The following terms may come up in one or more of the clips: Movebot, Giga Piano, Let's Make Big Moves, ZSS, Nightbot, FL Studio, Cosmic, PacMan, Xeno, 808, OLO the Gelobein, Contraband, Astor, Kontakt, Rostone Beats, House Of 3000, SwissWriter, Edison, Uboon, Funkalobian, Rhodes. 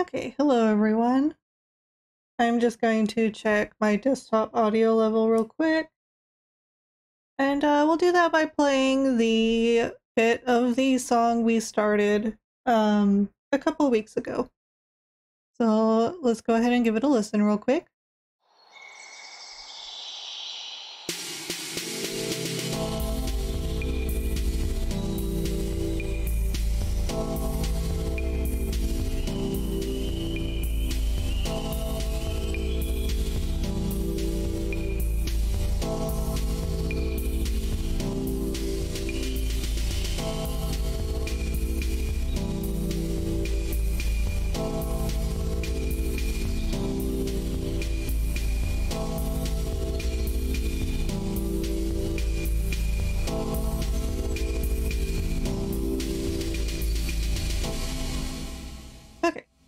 Okay, hello everyone. I'm just going to check my desktop audio level real quick. And we'll do that by playing the bit of the song we started a couple of weeks ago. So let's go ahead and give it a listen real quick.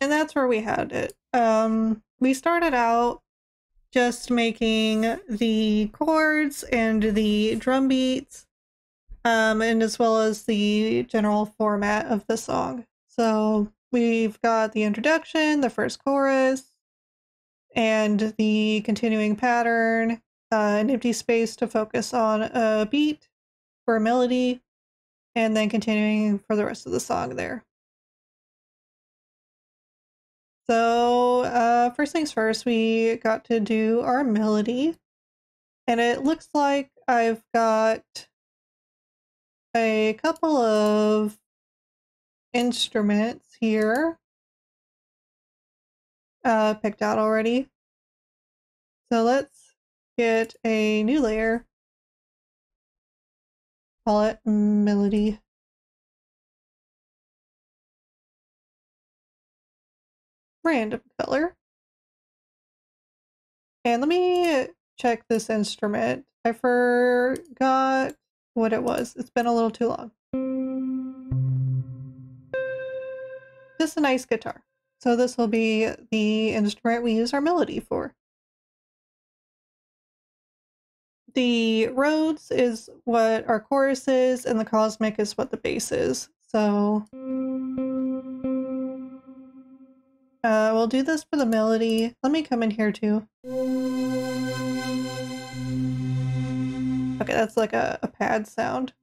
That's where we had it. We started out just making the chords and the drum beats, and as well as the general format of the song. So we've got the introduction, the first chorus, and the continuing pattern, an empty space to focus on a beat or a melody, and then continuing for the rest of the song there. So first things first, we got to do our melody, and it looks like I've got a couple of instruments here picked out already. So let's get a new layer, call it melody. Random color. And let me check this instrument. I forgot what it was. It's been a little too long. Just a nice guitar. So this will be the instrument we use our melody for. The Rhodes is what our chorus is, and the Cosmic is what the bass is. So we'll do this for the melody. Let me come in here too. Okay, that's like a pad sound.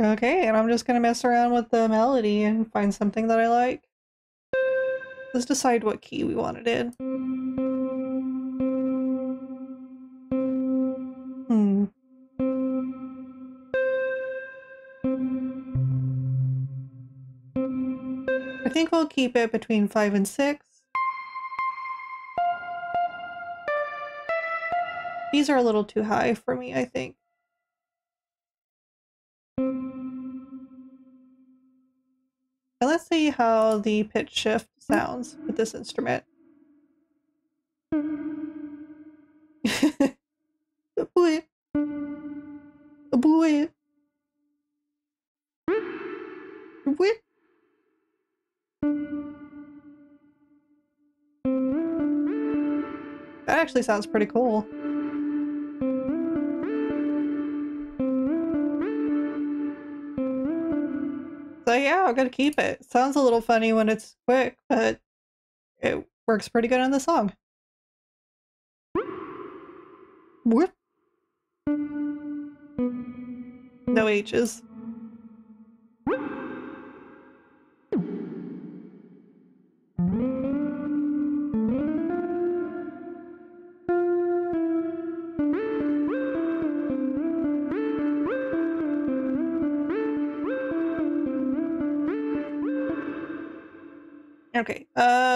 Okay, and I'm just gonna mess around with the melody and find something that I like. Let's decide what key we want it in. I think we'll keep it between 5 and 6. These are a little too high for me, I think. And let's see how the pitch shift sounds with this instrument. Oh boy. Oh boy. Oh boy. That actually sounds pretty cool. So yeah, I'm gonna keep it. Sounds a little funny when it's quick, but it works pretty good on the song. What? No H's. Okay,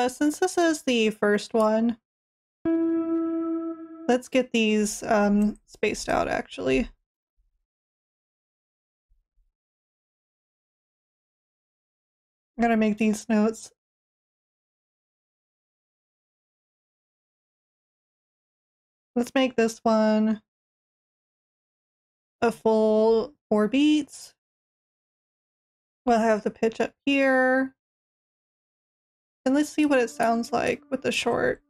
since this is the first one, let's get these spaced out actually. I'm gonna make these notes. Let's make this one a full 4 beats. We'll have the pitch up here. And let's see what it sounds like with the short.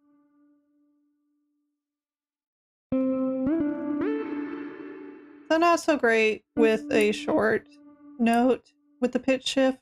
So not so great with a short note with the pitch shift.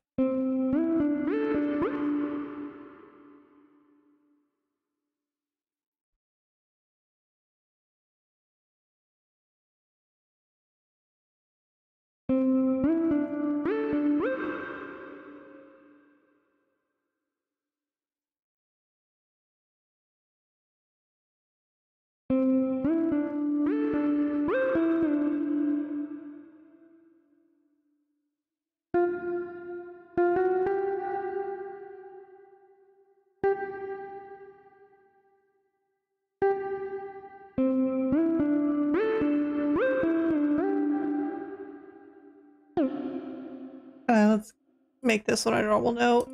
Let's make this one a normal note.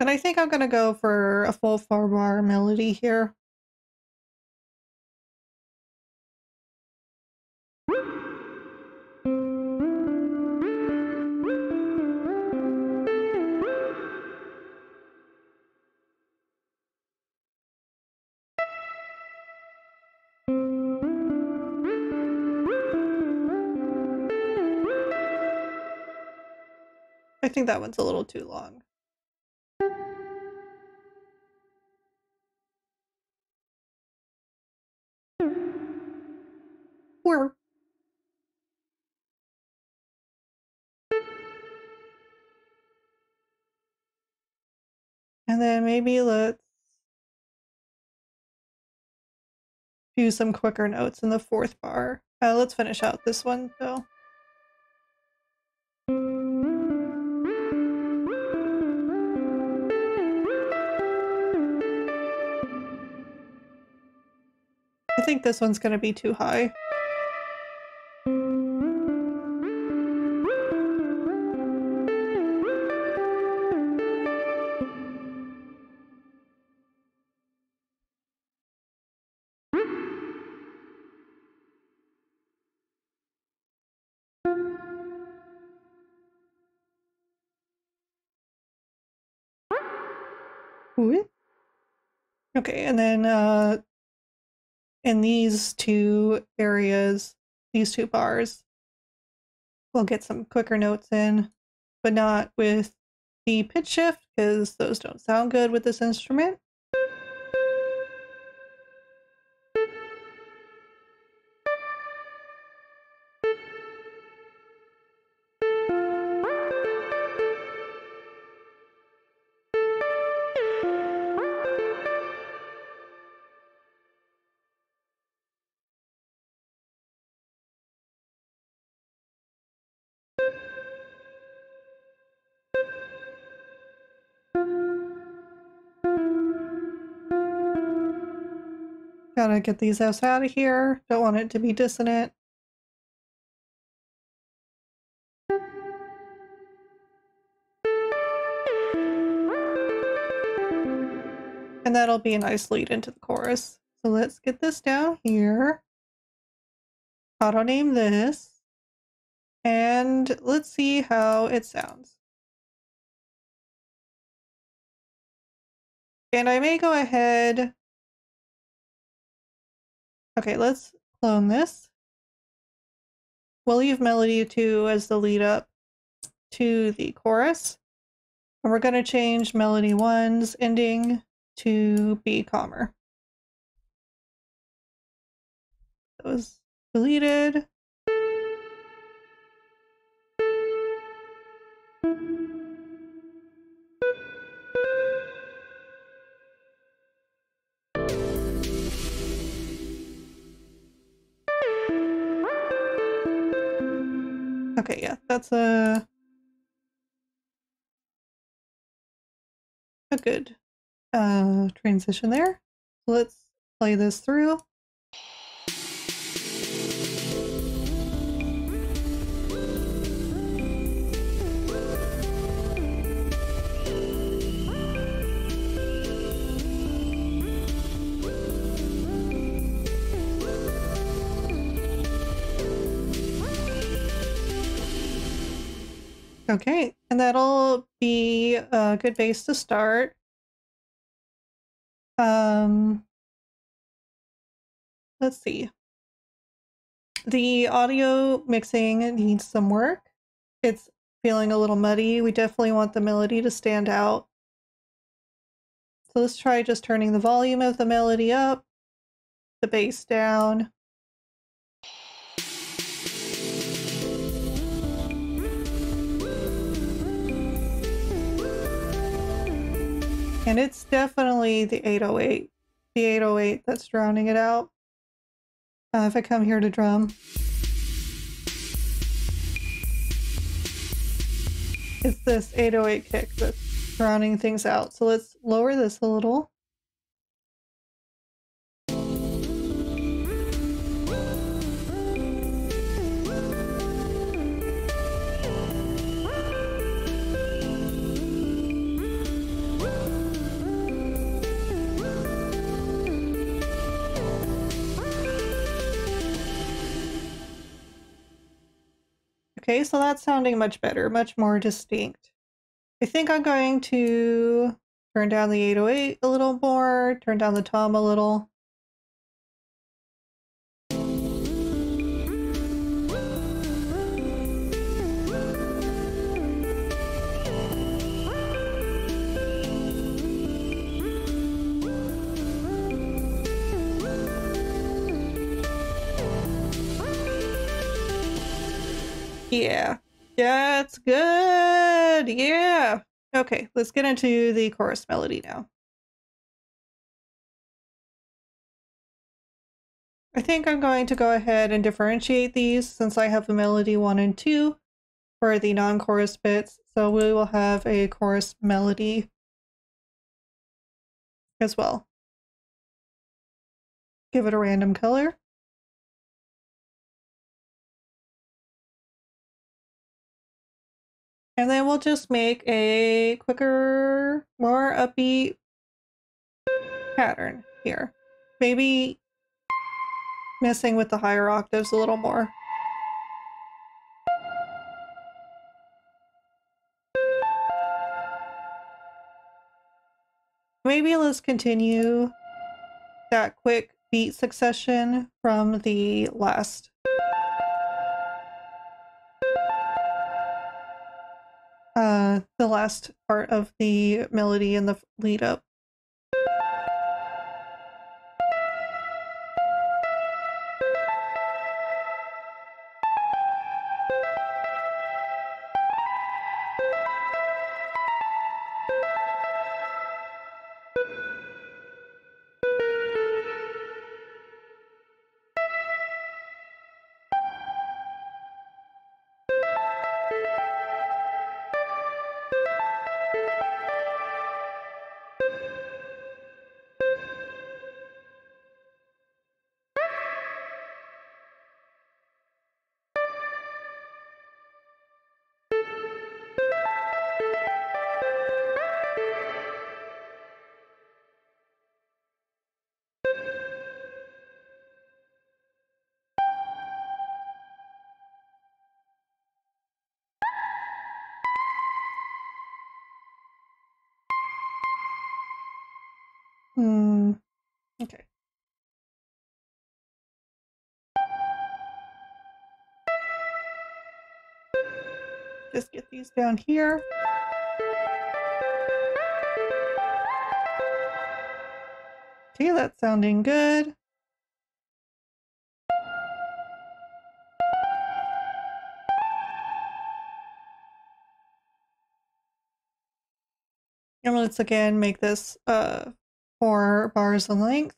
And I think I'm going to go for a full 4-bar melody here. I think that one's a little too long. Or and then maybe let's do some quicker notes in the 4th bar. Let's finish out this one though. I think this one's going to be too high. Okay, and then in these two areas, these 2 bars, we'll get some quicker notes in, but not with the pitch shift because those don't sound good with this instrument. Gotta get these Fs out of here. Don't want it to be dissonant. And that'll be a nice lead into the chorus. So let's get this down here. Auto name this. And let's see how it sounds. And I may go ahead. Okay, let's clone this. We'll leave melody 2 as the lead up to the chorus. And we're going to change melody 1's ending to be calmer. That was deleted. Okay, yeah, that's a good transition there. Let's play this through. Okay, and that'll be a good base to start. Let's see. The audio mixing needs some work. It's feeling a little muddy. We definitely want the melody to stand out. So let's try just turning the volume of the melody up, the bass down. And it's definitely the 808 that's drowning it out. if I come here to drum. It's this 808 kick that's rounding things out. So let's lower this a little. Okay, so that's sounding much better, much more distinct. I think I'm going to turn down the 808 a little more, turn down the tom a little. Yeah, that's good. Yeah. Okay, let's get into the chorus melody now. I think I'm going to go ahead and differentiate these since I have a melody 1 and 2 for the non-chorus bits. So we will have a chorus melody as well. Give it a random color. And then we'll just make a quicker, more upbeat pattern here. Maybe messing with the higher octaves a little more. Maybe let's continue that quick beat succession from the last. The last part of the melody and the lead up. Okay. Just get these down here. Okay, that's sounding good. And let's again make this 4 bars in length.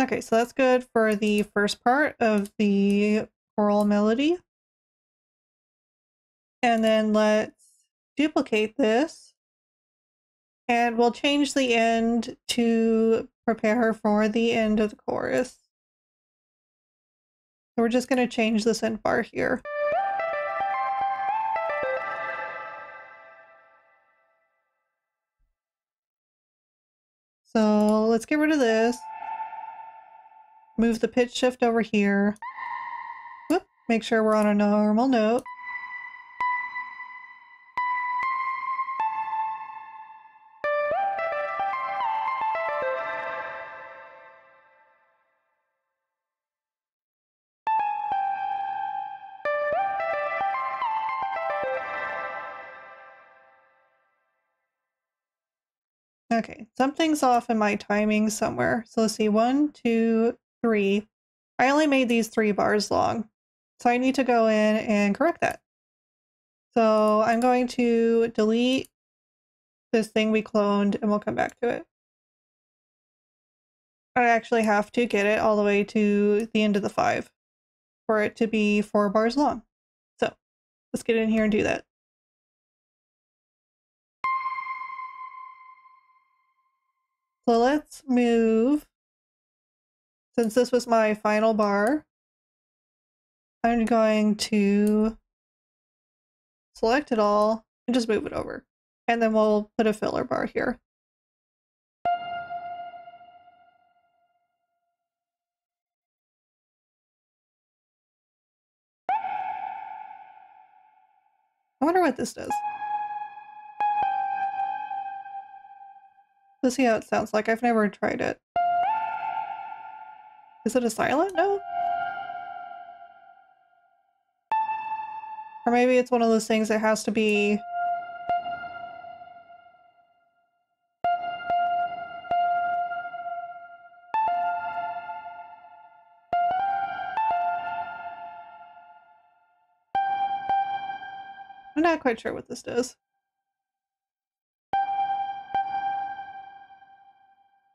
Okay, so that's good for the first part of the choral melody. And then let's duplicate this. And we'll change the end to prepare for the end of the chorus. So we're just going to change this end bar here. So let's get rid of this. Move the pitch shift over here. Whoop. Make sure we're on a normal note. Okay, something's off in my timing somewhere. So let's see, 1, 2, 3. I only made these 3 bars long. So I need to go in and correct that. So I'm going to delete this thing we cloned and we'll come back to it. I actually have to get it all the way to the end of the 5 for it to be 4 bars long. So let's get in here and do that. So let's move, since this was my final bar, I'm going to select it all and just move it over. And then we'll put a filler bar here. I wonder what this does. Let's see how it sounds like. I've never tried it. Is it a silent note? Or maybe it's one of those things that has to be... I'm not quite sure what this does.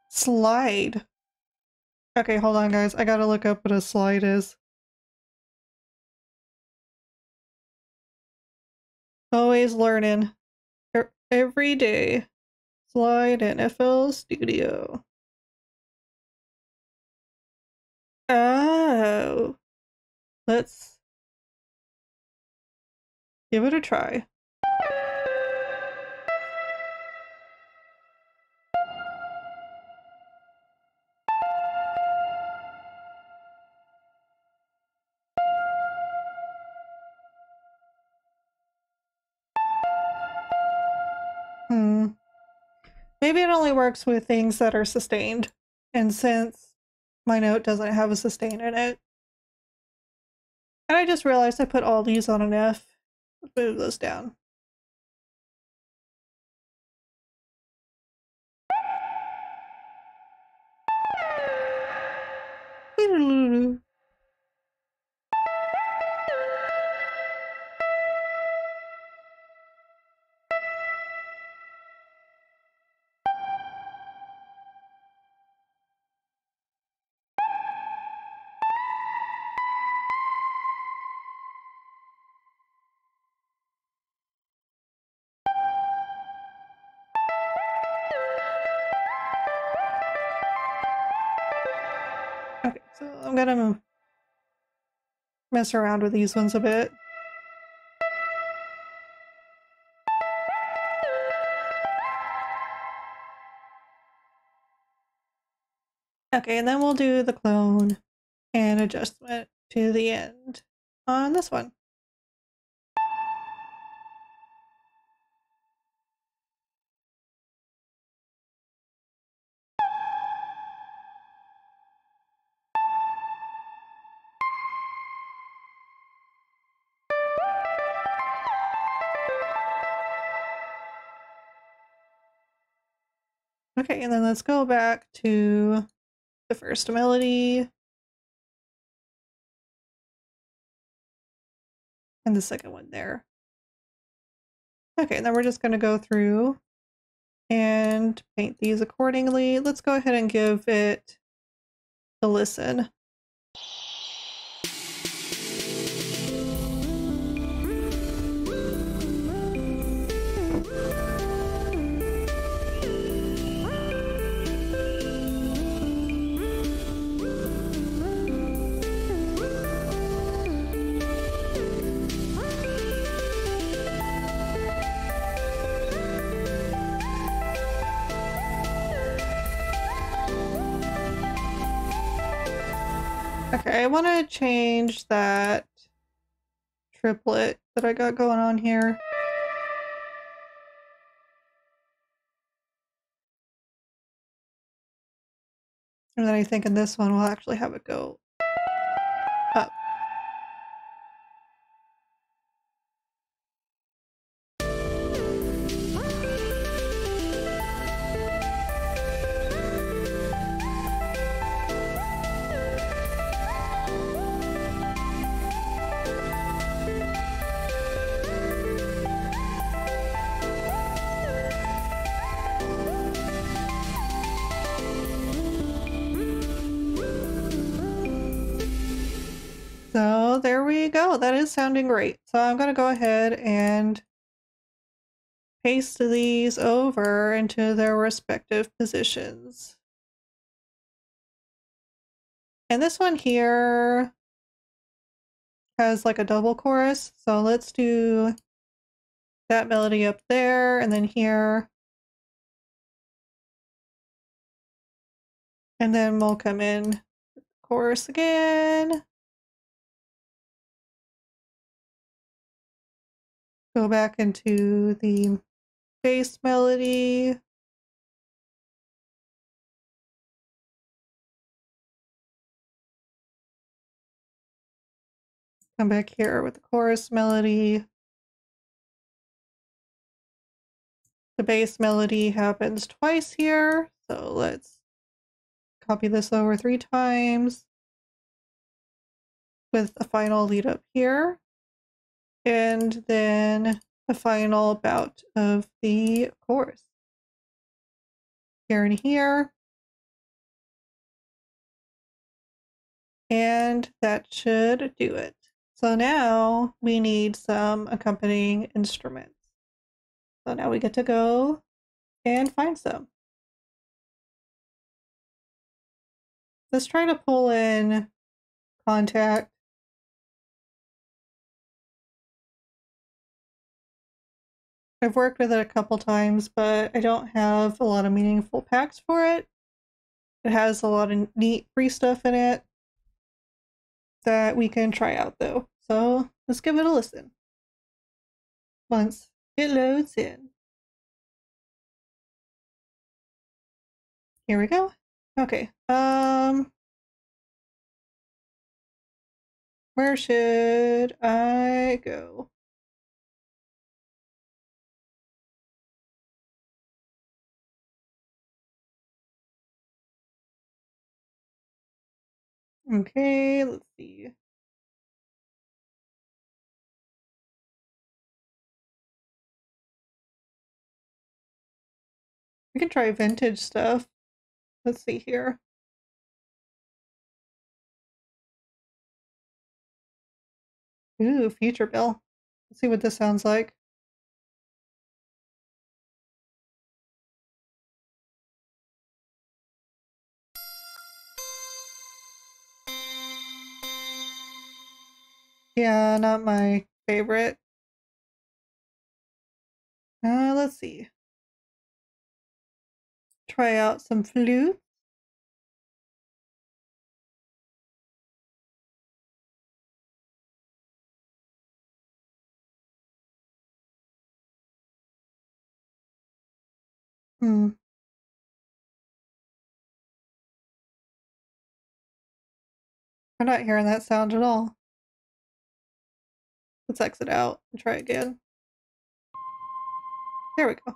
Slide. Okay, hold on guys, I gotta look up what a slide is. Always learning. Every day. Slide in FL Studio. Oh. Let's give it a try. Maybe it only works with things that are sustained, and since my note doesn't have a sustain in it. And I just realized I put all these on an F. Let's move those down. So I'm gonna mess around with these ones a bit. Okay, and then we'll do the clone and adjustment to the end on this one. Okay, and then let's go back to the first melody and the second one there. Okay, and then we're just going to go through and paint these accordingly. Let's go ahead and give it a listen. I want to change that triplet that I got going on here. And then I think in this one we'll actually have it go up. So there we go. That is sounding great. So I'm going to go ahead and paste these over into their respective positions. And this one here has like a double chorus. So let's do that melody up there and then here. And then we'll come in with the chorus again. Go back into the bass melody. Come back here with the chorus melody. The bass melody happens twice here, so let's copy this over 3 times with a final lead up here. And then the final bout of the chorus. Here and here. And that should do it. So now we need some accompanying instruments. So now we get to go and find some. Let's try to pull in Kontakt. I've worked with it a couple times, but I don't have a lot of meaningful packs for it. It has a lot of neat free stuff in it that we can try out though. So let's give it a listen once it loads in. Here we go. Okay. Where should I go? Okay, let's see. We can try vintage stuff. Let's see here. Ooh, Future Bill. Let's see what this sounds like. Yeah, not my favorite. Let's see. Try out some flutes. I'm not hearing that sound at all. Let's exit out and try again. There we go.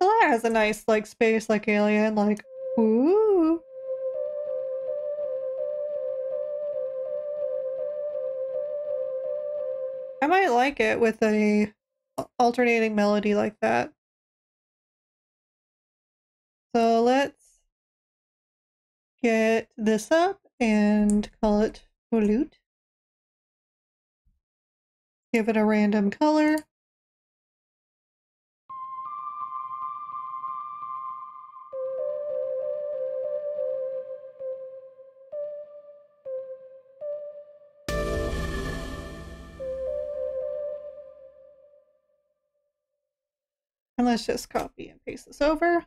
Well, that has a nice, like, space, like, alien, like, ooh. I might like it with a alternating melody like that. So let's get this up and call it flute. Give it a random color. And let's just copy and paste this over.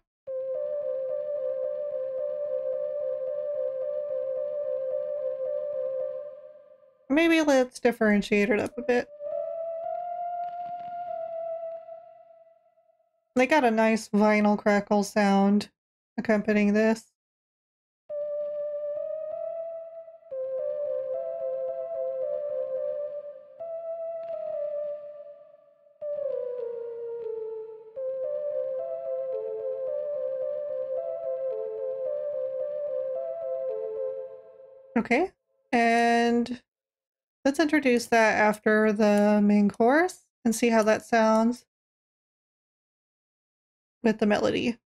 Maybe let's differentiate it up a bit. They got a nice vinyl crackle sound accompanying this. Okay, and let's introduce that after the main chorus and see how that sounds with the melody.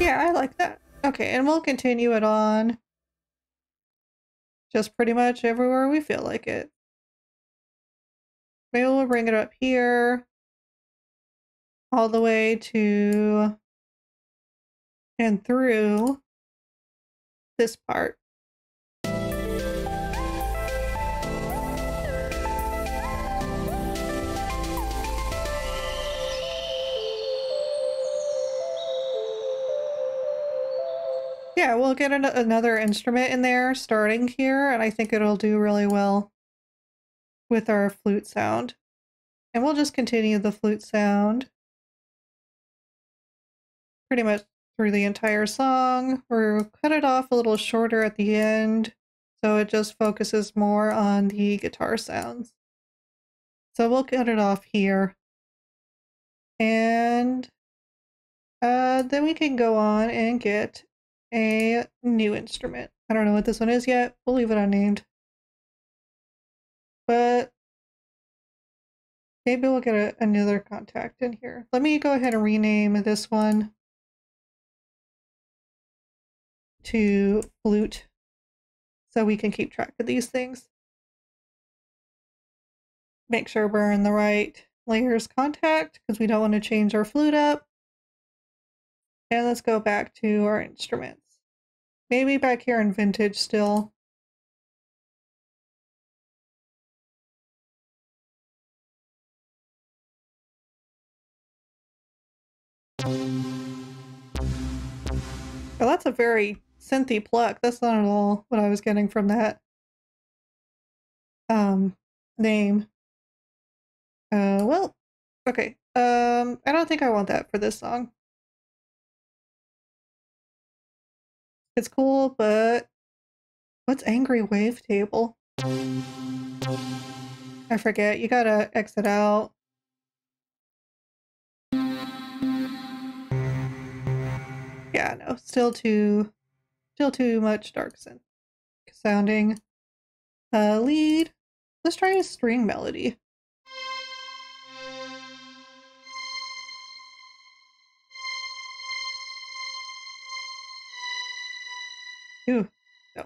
Yeah, I like that. Okay, and we'll continue it on just pretty much everywhere we feel like it. Maybe we'll bring it up here all the way to and through this part. Yeah, we'll get another instrument in there starting here, and I think it'll do really well with our flute sound. And we'll just continue the flute sound pretty much through the entire song. We'll cut it off a little shorter at the end, so it just focuses more on the guitar sounds. So we'll cut it off here. And then we can go on and get a new instrument. I don't know what this one is yet. We'll leave it unnamed. But maybe we'll get another Kontakt in here. Let me go ahead and rename this one to flute so we can keep track of these things. Make sure we're in the right layers Kontakt because we don't want to change our flute up. And let's go back to our instruments. Maybe back here in vintage still. Well, that's a very synthy pluck. That's not at all what I was getting from that name. Well, okay. I don't think I want that for this song. It's cool, but what's angry wavetable? I forget. You gotta exit out. Yeah, no, still too much dark synth sounding. Lead. Let's try a string melody. Ooh, no.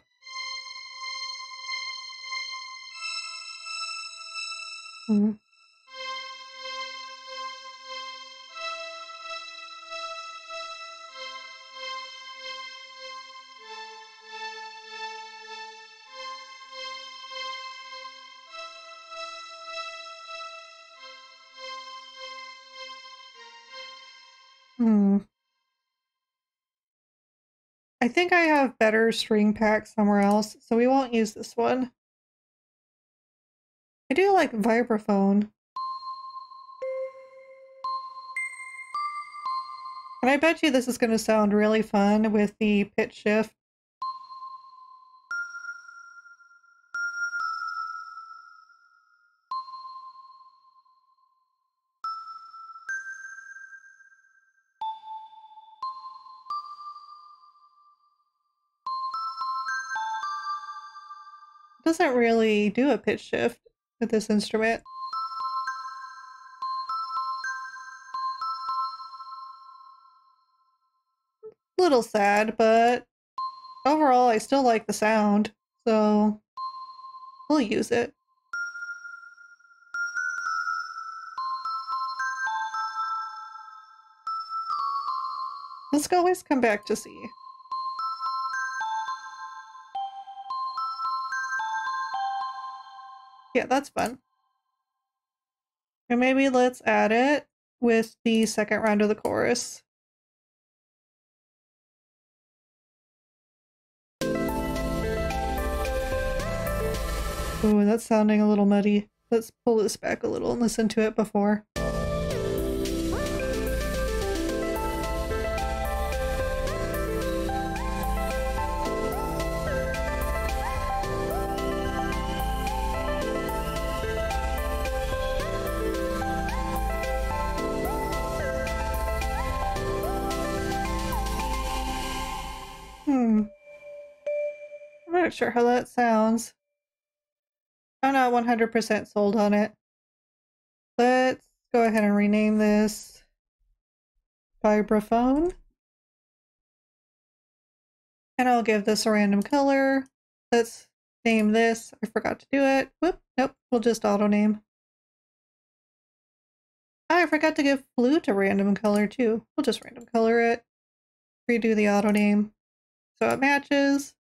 I think I have better string packs somewhere else, so we won't use this one. I do like vibraphone. And I bet you this is going to sound really fun with the pitch shift. Doesn't really do a pitch shift with this instrument. Little sad, but Overall, I still like the sound, so we'll use it. Let's always come back to see. Yeah, that's fun. And maybe let's add it with the second round of the chorus. Ooh, that's sounding a little muddy. Let's pull this back a little and listen to it before. I'm not sure how that sounds. I'm not 100% sold on it. Let's go ahead and rename this vibraphone. And I'll give this a random color. Let's name this. I forgot to do it. Whoop, nope, we'll just auto name. I forgot to give flute a random color too. We'll just random color it. Redo the auto name so it matches.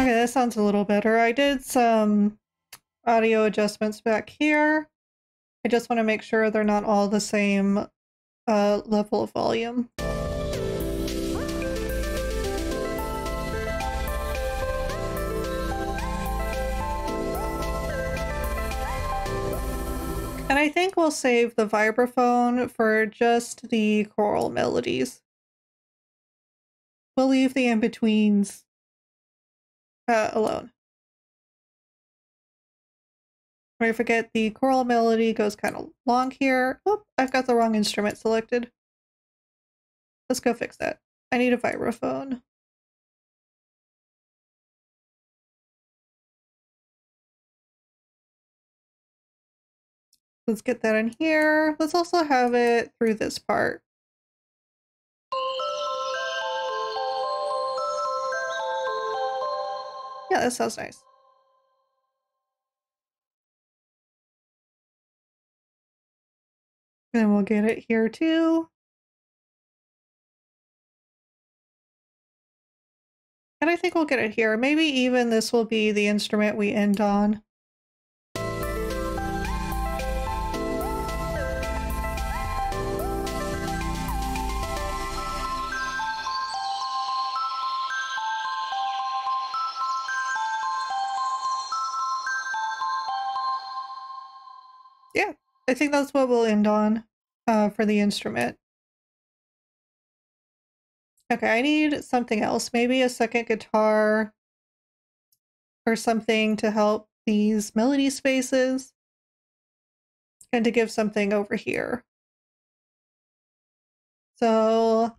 Okay, that sounds a little better. I did some audio adjustments back here. I just want to make sure they're not all the same level of volume. And I think we'll save the vibraphone for just the choral melodies. We'll leave the in-betweens alone. I forget the choral melody goes kind of long here. Oop, I've got the wrong instrument selected. Let's go fix that. I need a vibraphone. Let's get that in here. Let's also have it through this part. Yeah, that sounds nice. And we'll get it here too. And I think we'll get it here. Maybe even this will be the instrument we end on. Yeah. I think that's what we'll end on for the instrument. Okay, I need something else. Maybe a second guitar or something to help these melody spaces and to give something over here. So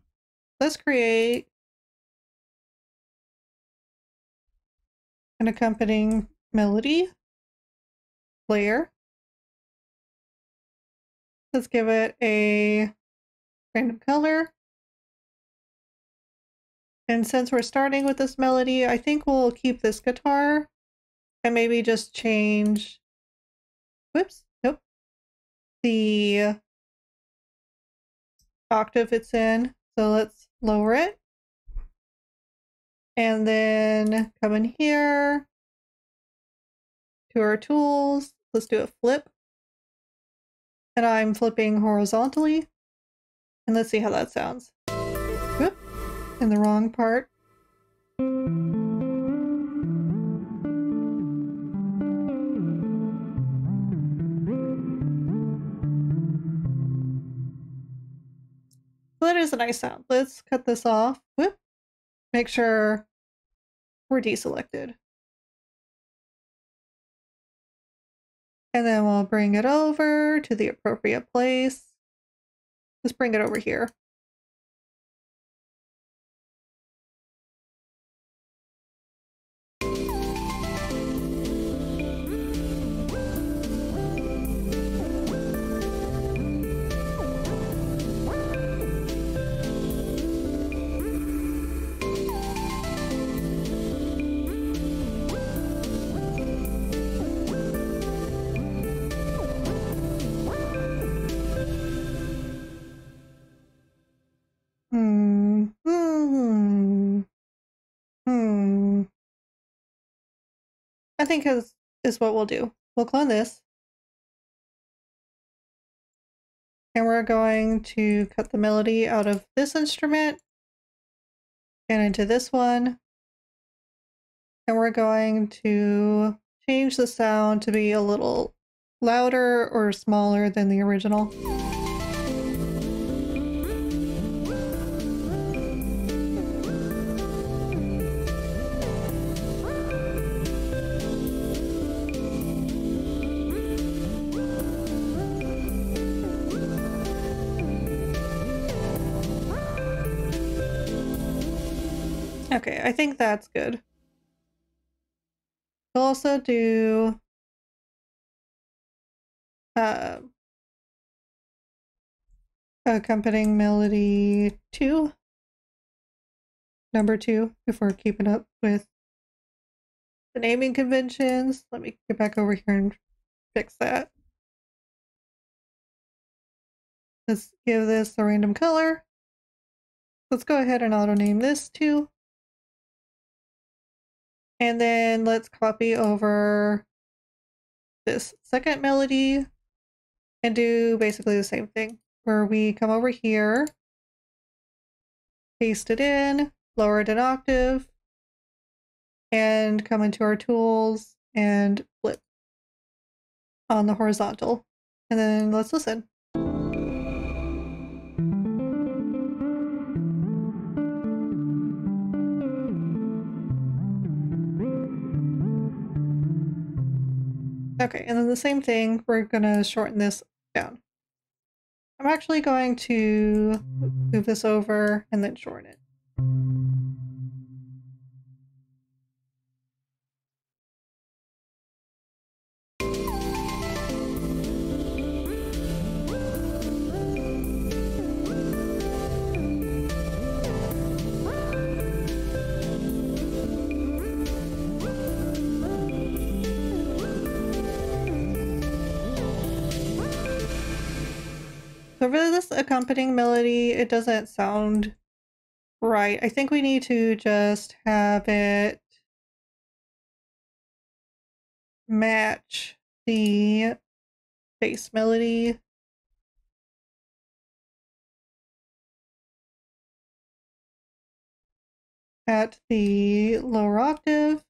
let's create an accompanying melody layer. Let's give it a random color. And since we're starting with this melody, I think we'll keep this guitar and maybe just change, whoops, nope, the octave it's in. So let's lower it. And then come in here to our tools. Let's do a flip. And I'm flipping horizontally. And let's see how that sounds. Whoop, in the wrong part. So that is a nice sound. Let's cut this off. Whoop, make sure we're deselected. And then we'll bring it over to the appropriate place. Let's bring it over here. I think is what we'll do. We'll clone this. And we're going to cut the melody out of this instrument and into this one. And we're going to change the sound to be a little louder or smaller than the original. Okay, I think that's good. We'll also do accompanying melody 2, number 2, if we're keeping up with the naming conventions. Let me get back over here and fix that. Let's give this a random color. Let's go ahead and auto name this too. And then let's copy over this second melody and do basically the same thing where we come over here, paste it in, lower it an octave, and come into our tools and flip on the horizontal. And then let's listen. Okay, and then the same thing, we're gonna shorten this down. I'm actually going to move this over and then shorten it. So for this accompanying melody, it doesn't sound right. I think we need to just have it match the bass melody. At the lower octave.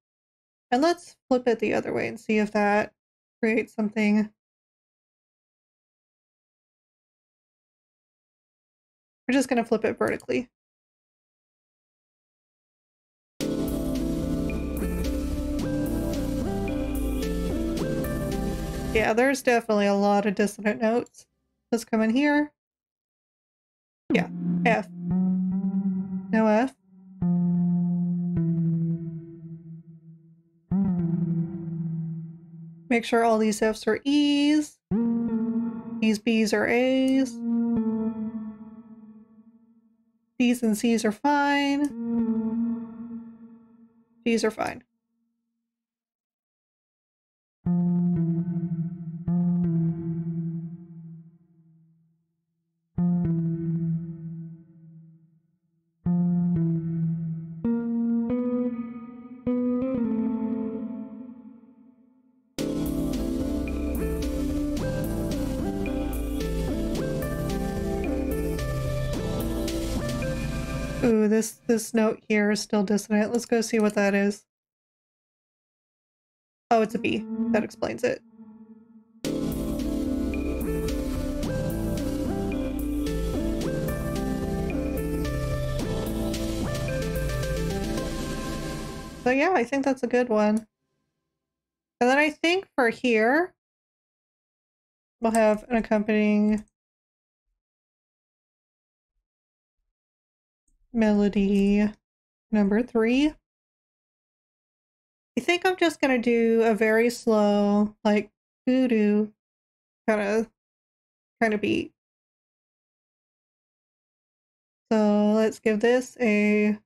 And let's flip it the other way and see if that creates something. We're just going to flip it vertically. Yeah, there's definitely a lot of dissonant notes. Let's come in here. Yeah, F. No F. Make sure all these Fs are E's. These B's are A's. B's and C's are fine. G's are fine. Ooh, this note here is still dissonant. Let's go see what that is. Oh, it's a B. That explains it. So yeah, I think that's a good one. And then I think for here, will have an accompanying melody number 3. I think I'm just going to do a very slow, like, doo-doo kind of beat. So let's give this a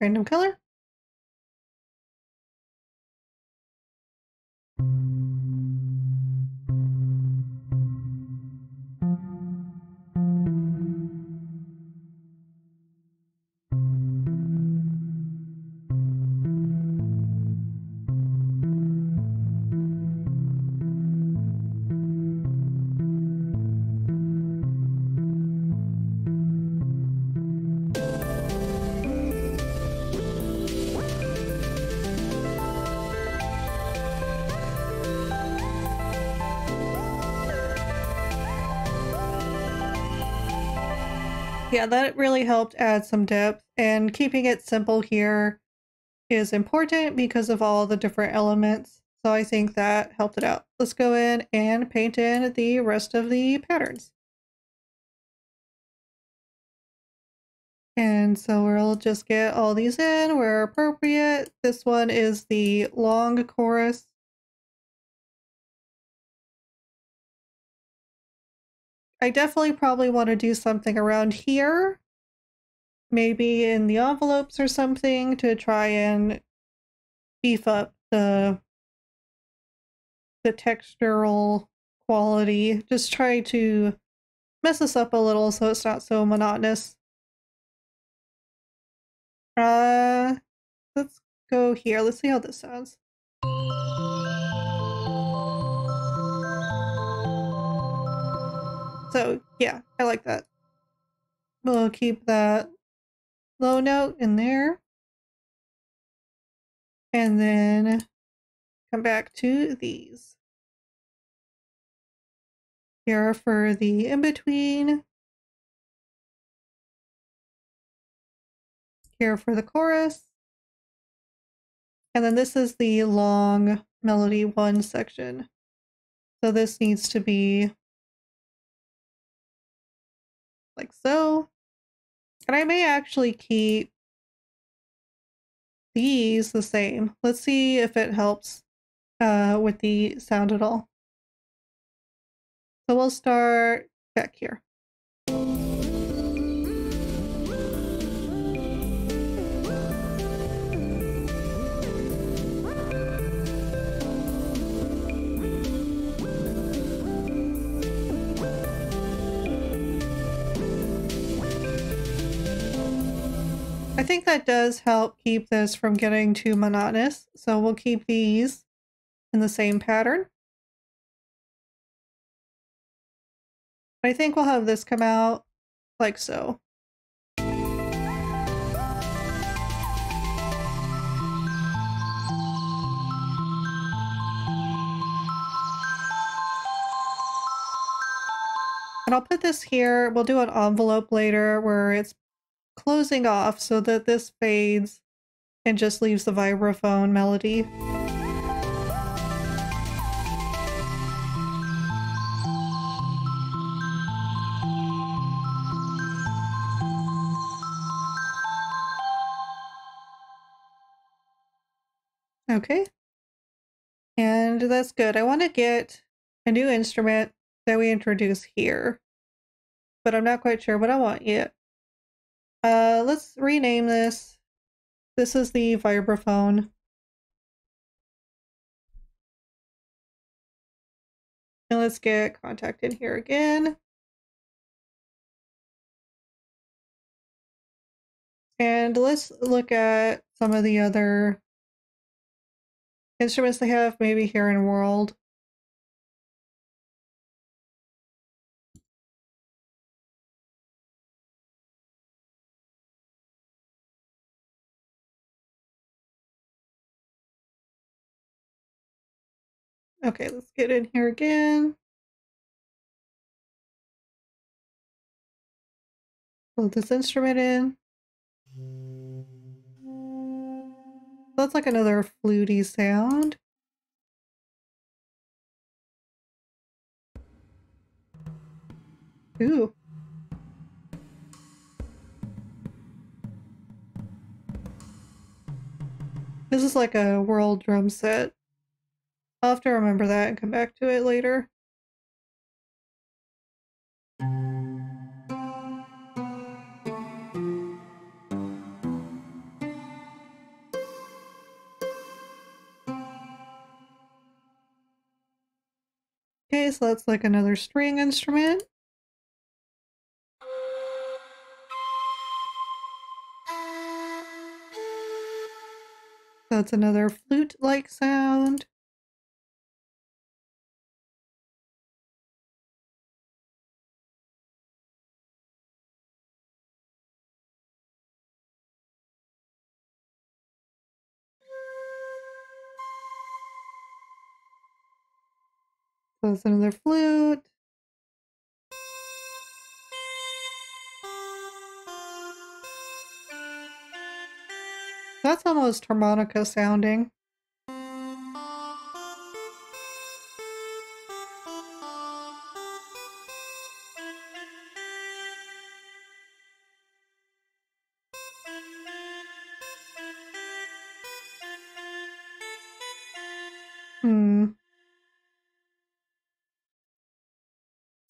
random color. Yeah, that really helped add some depth, and keeping it simple here is important because of all the different elements. So I think that helped it out. Let's go in and paint in the rest of the patterns. And so we'll just get all these in where appropriate. This one is the long chorus. I definitely probably want to do something around here, maybe in the envelopes or something, to try and beef up the textural quality. Just try to mess this up a little so it's not so monotonous. Let's go here. Let's see how this sounds. So yeah, I like that. We'll keep that low note in there. And then come back to these. Here for the in-between. Here for the chorus. And then this is the long melody 1 section. So this needs to be like so. And I may actually keep these the same. Let's see if it helps with the sound at all. So we'll start back here. I think that does help keep this from getting too monotonous, so we'll keep these in the same pattern. I think we'll have this come out like so. And I'll put this here. We'll do an envelope later where it's closing off so that this fades and just leaves the vibraphone melody. Okay, and that's good. I want to get a new instrument that we introduce here, but I'm not quite sure what I want yet. Let's rename this. This is the vibraphone. And let's get Kontakt in here again. And let's look at some of the other instruments they have, maybe here in World. Okay, let's get in here again. Load this instrument in. That's like another flutey sound. Ooh. This is like a world drum set. I'll have to remember that and come back to it later. Okay, so that's like another string instrument. That's another flute-like sound. That's another flute. That's almost harmonica sounding.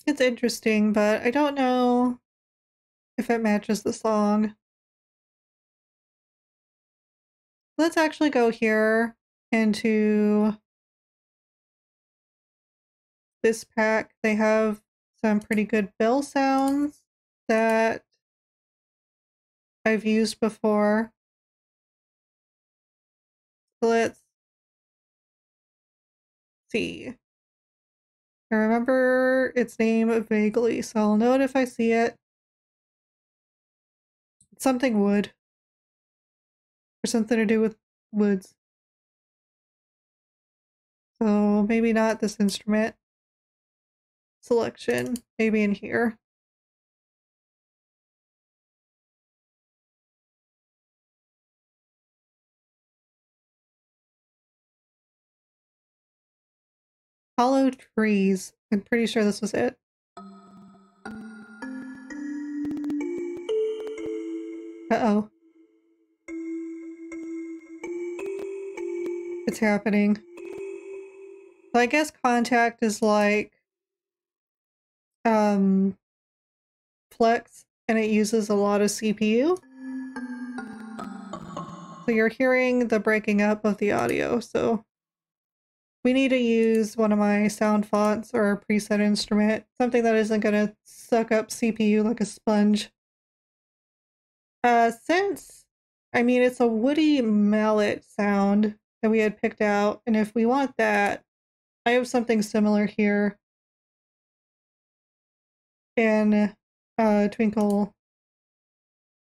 It's interesting, but I don't know if it matches the song. Let's actually go here into this pack. They have some pretty good bell sounds that I've used before. So let's see. I remember its name vaguely, so I'll know it if I see it. It's something wood. Or something to do with woods. So maybe not this instrument selection. Maybe in here. Hollow trees. I'm pretty sure this was it. Uh-oh. It's happening. So I guess Kontakt is like Plex, and it uses a lot of CPU. So you're hearing the breaking up of the audio, so we need to use one of my sound fonts or a preset instrument, something that isn't going to suck up CPU like a sponge. Since, I mean, it's a woody mallet sound that we had picked out, and if we want that, I have something similar here in Twinkle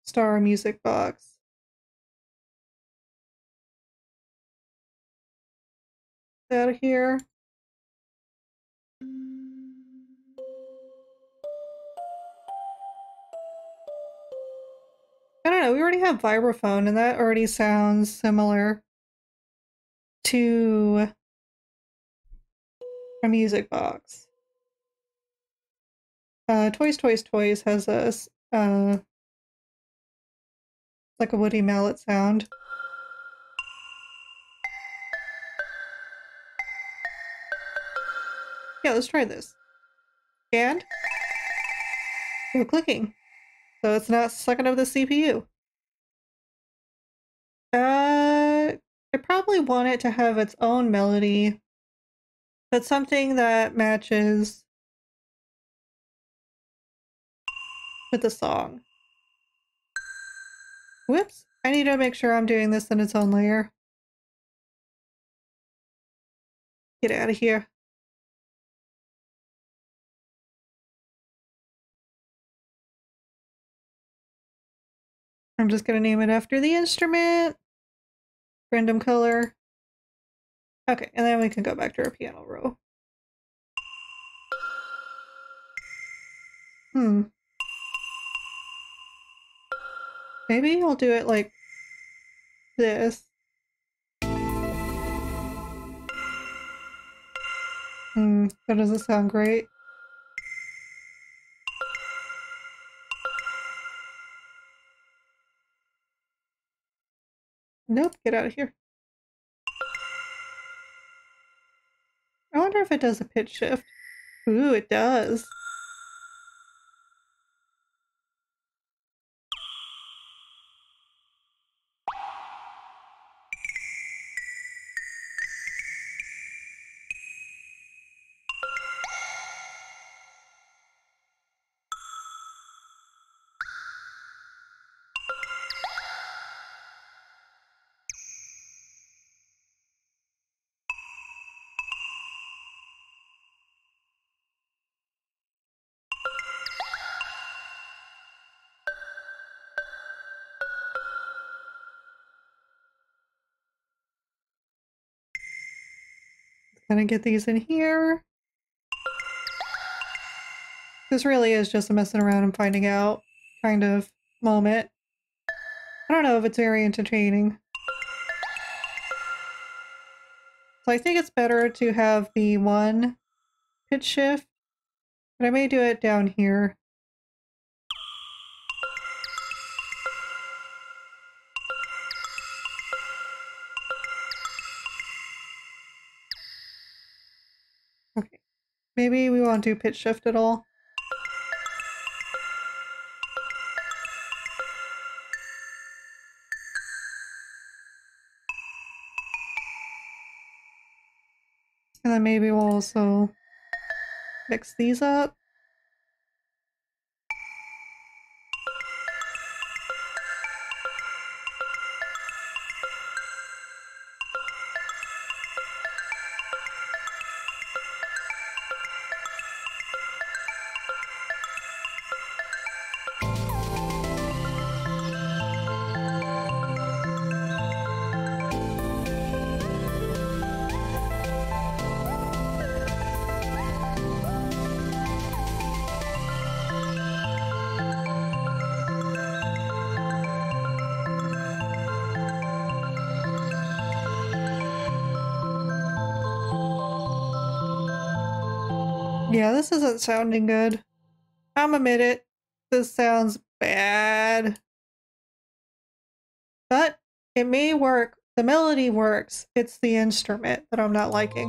Star Music Box. Out of here. I don't know, we already have vibraphone, and that already sounds similar to a music box. Toys, Toys, Toys has a like a woody mallet sound. Yeah, let's try this. And we're clicking. So it's not sucking up the CPU. I probably want it to have its own melody, but something that matches with the song. Whoops. I need to make sure I'm doing this in its own layer. Get out of here. I'm just going to name it after the instrument. Random color. Okay, and then we can go back to our piano row. Maybe I'll do it like this. That doesn't sound great. Nope, get out of here. I wonder if it does a pitch shift. Ooh, it does. Gonna get these in here. This really is just a messing around and finding out kind of moment. I don't know if it's very entertaining. So I think it's better to have the one pitch shift, but I may do it down here. Maybe we won't do pitch shift at all. And then maybe we'll also mix these up. Yeah, this isn't sounding good. I'll admit it. This sounds bad. But it may work. The melody works. It's the instrument that I'm not liking.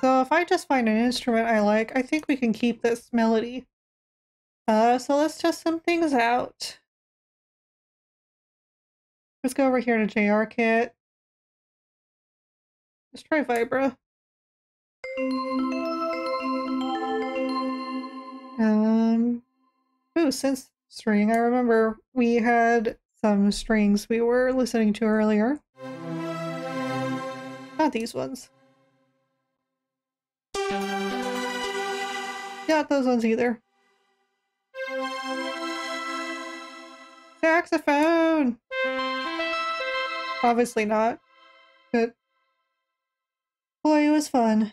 So if I just find an instrument I like, I think we can keep this melody. So let's test some things out. Let's go over here to JR Kit. Let's try vibra. Ooh, synth string. I remember we had some strings we were listening to earlier. Not these ones. Not those ones either. Saxophone! Obviously not, but boy, it was fun.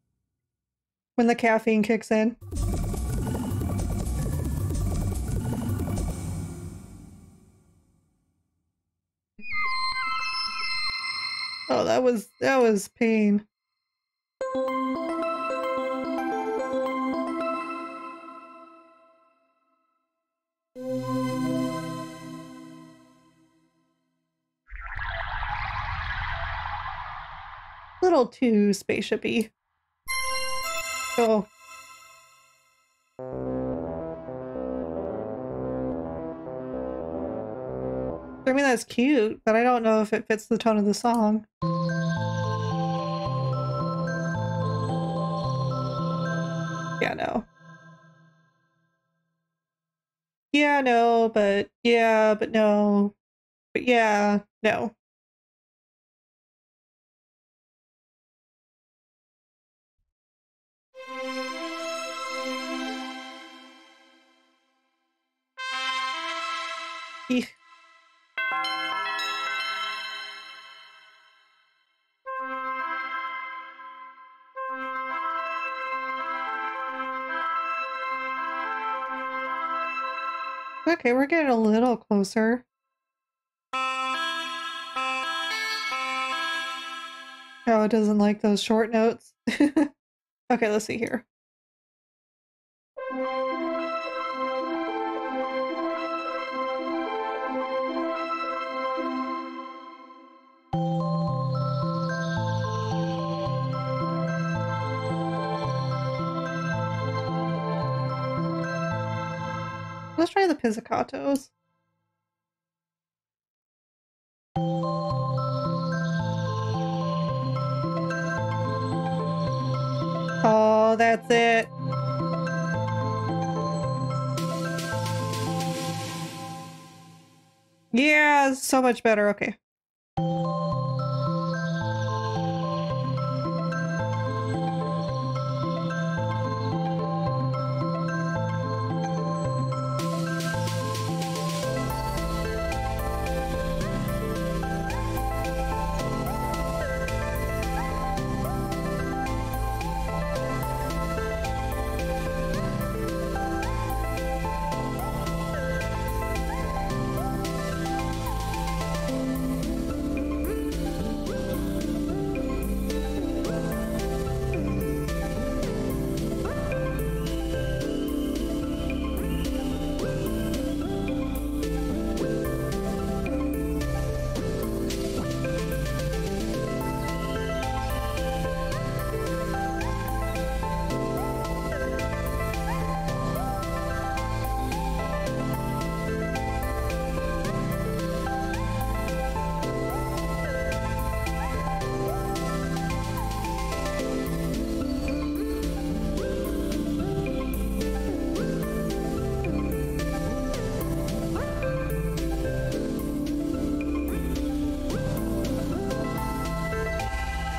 When the caffeine kicks in. Oh, that was pain. Little too spaceshipy. Oh. I mean, that's cute, but I don't know if it fits the tone of the song. Yeah, no. Yeah, no, but yeah, but no. But yeah, no. Eek. Okay, we're getting a little closer. Oh, it doesn't like those short notes. Okay, let's see here. Let's try the pizzicatos. Oh, that's it. Yeah, so much better. Okay.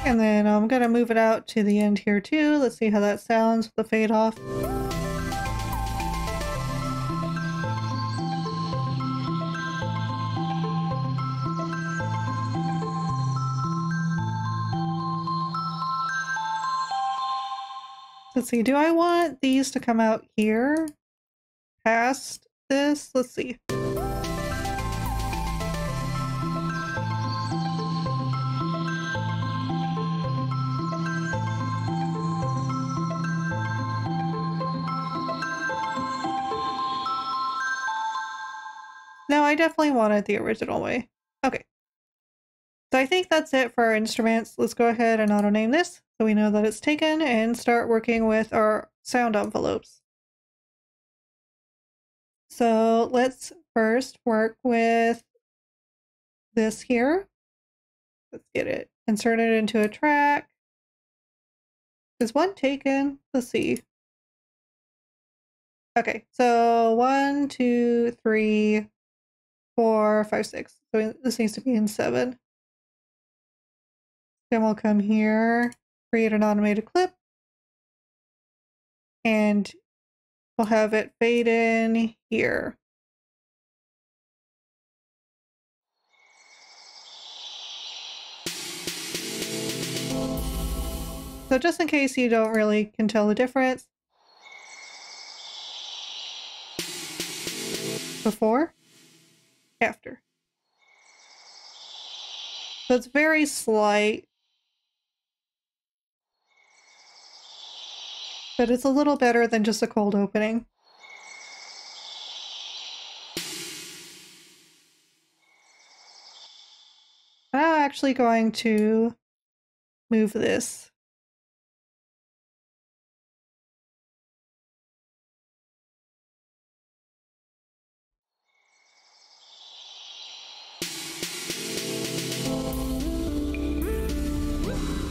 And then I'm gonna move it out to the end here too. Let's see how that sounds with the fade off. Let's see, do I want these to come out here past this? Let's see. No, I definitely want it the original way. Okay. So I think that's it for our instruments. Let's go ahead and auto name this so we know that it's taken and start working with our sound envelopes. So let's first work with this here. Let's get it inserted into a track. Is one taken? Let's see. Okay, so 1, 2, 3, 4, 5, 6. So this needs to be in 7. Then we'll come here, create an automated clip, and we'll have it fade in here. So just in case you don't really can tell the difference before, after. So it's very slight, but it's a little better than just a cold opening. I'm actually going to move this.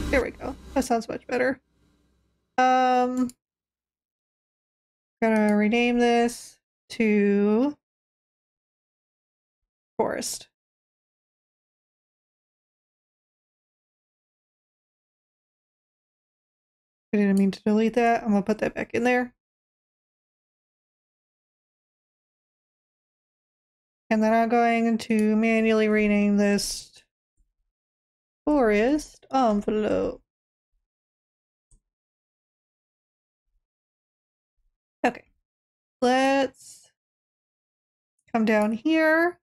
There we go. That sounds much better. Gonna rename this to Forest. I didn't mean to delete that. I'm gonna put that back in there. And then I'm going to manually rename this Forest envelope. Okay, let's Come down here.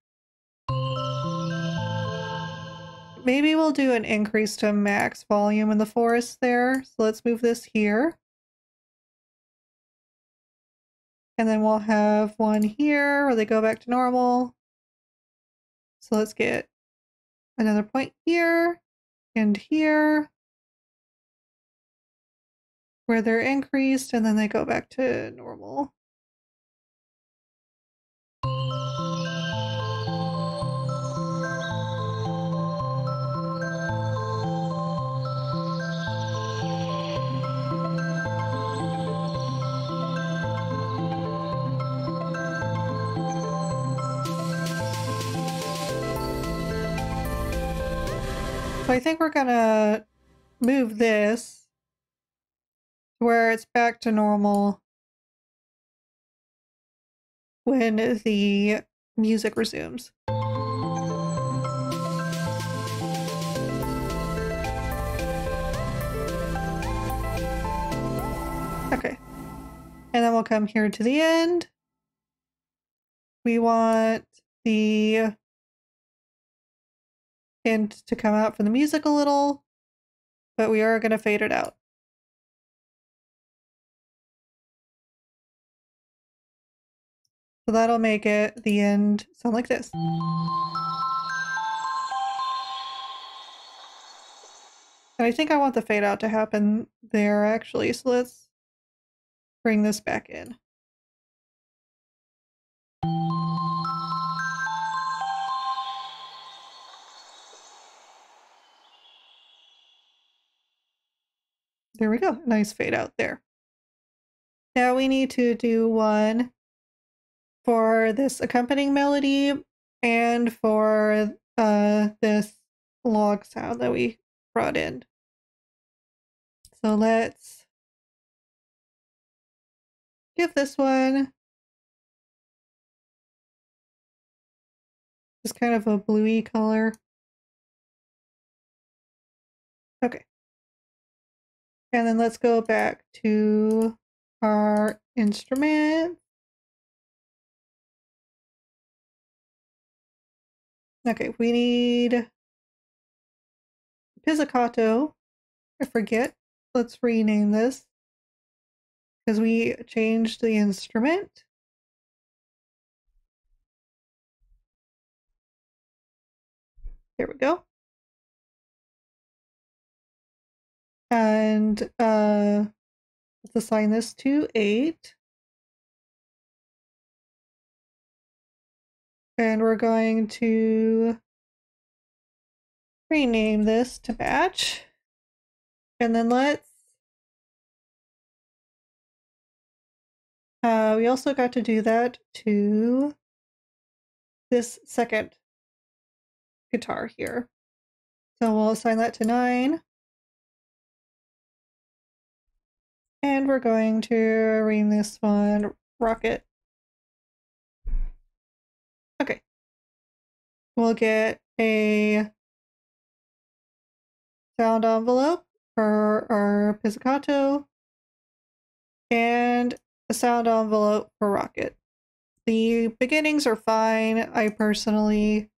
Maybe we'll do an increase to max volume in the forest there. So let's move this here. And then we'll have one here where they go back to normal. So let's get another point here and here where they're increased and then they go back to normal. So I think we're gonna move this where it's back to normal when the music resumes. Okay, and then we'll come here to the end. We want the and to come out for the music a little, but we are going to fade it out. So that'll make it the end sound like this. And I think I want the fade out to happen there actually, so let's bring this back in. There we go. Nice fade out there. Now we need to do one for this accompanying melody and for this log sound that we brought in. So let's give this one just kind of a bluey color. Okay. And then let's go back to our instrument. Okay, we need pizzicato. I forget. Let's rename this because we changed the instrument. There we go. And let's assign this to 8. And we're going to rename this to match. And then let's, we also got to do that to this second guitar here. So we'll assign that to 9. And we're going to rename this one Rocket. Okay. We'll get a sound envelope for our pizzicato and a sound envelope for Rocket. The beginnings are fine. I personally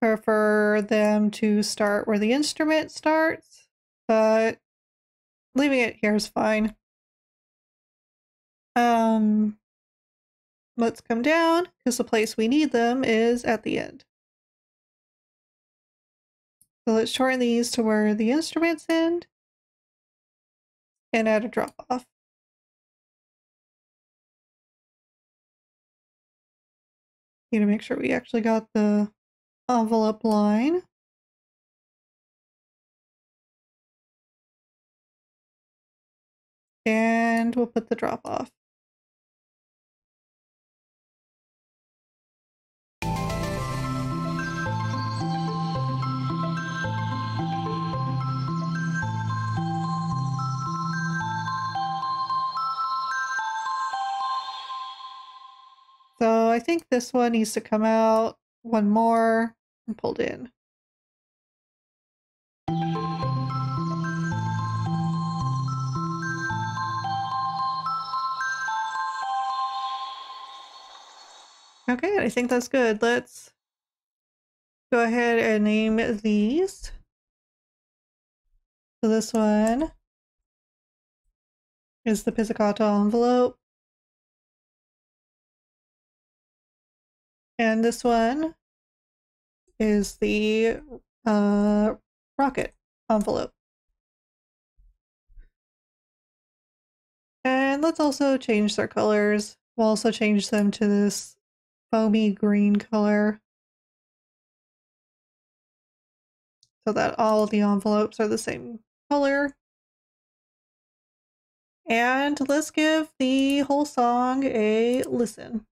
prefer them to start where the instrument starts, but leaving it here is fine. Let's come down because the place we need them is at the end. So let's shorten these to where the instruments end and add a drop off. Need to make sure we actually got the envelope line. And we'll put the drop off. So I think this one needs to come out one more and pulled in. Okay, I think that's good. Let's go ahead and name these. So this one is the pizzicato envelope. And this one is the rocket envelope. And let's also change their colors. We'll also change them to this foamy green color, so that all the envelopes are the same color. And let's give the whole song a listen.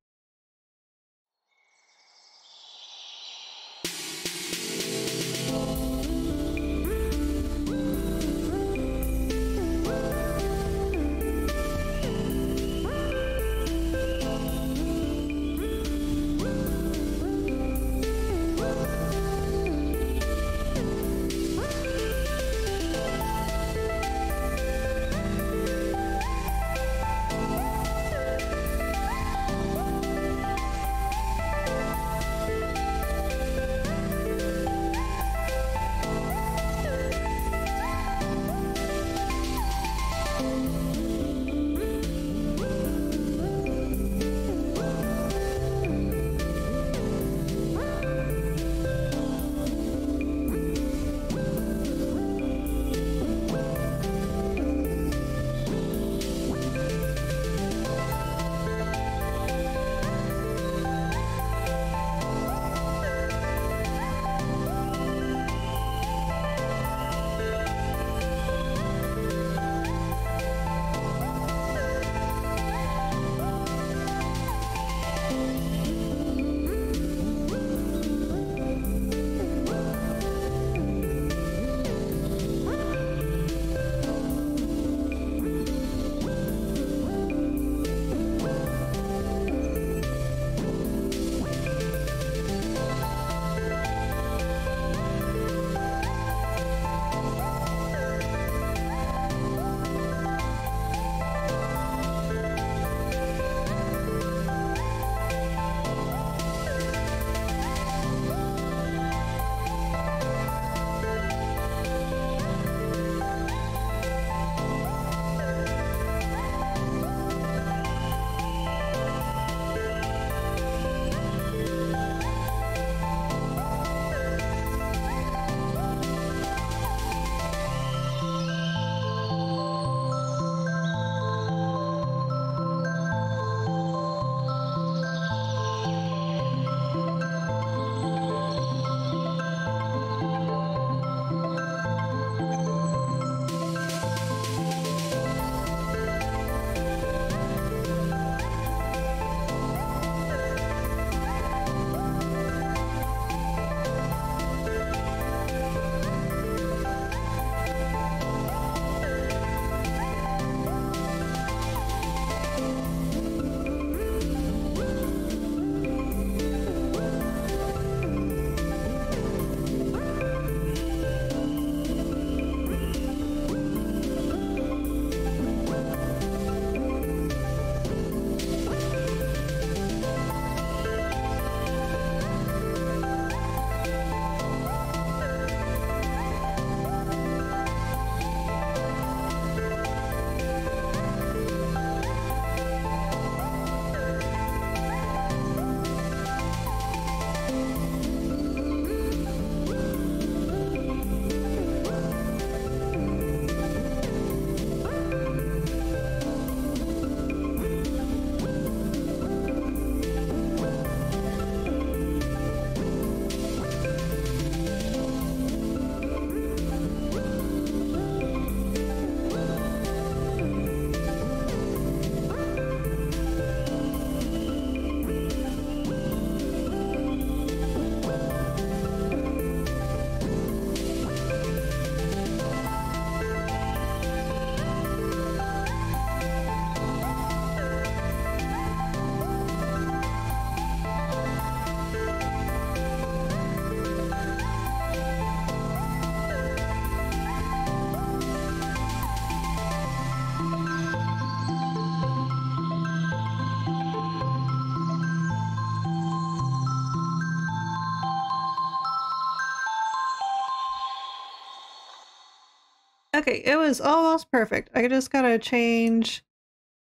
Okay, it was almost perfect. I just gotta change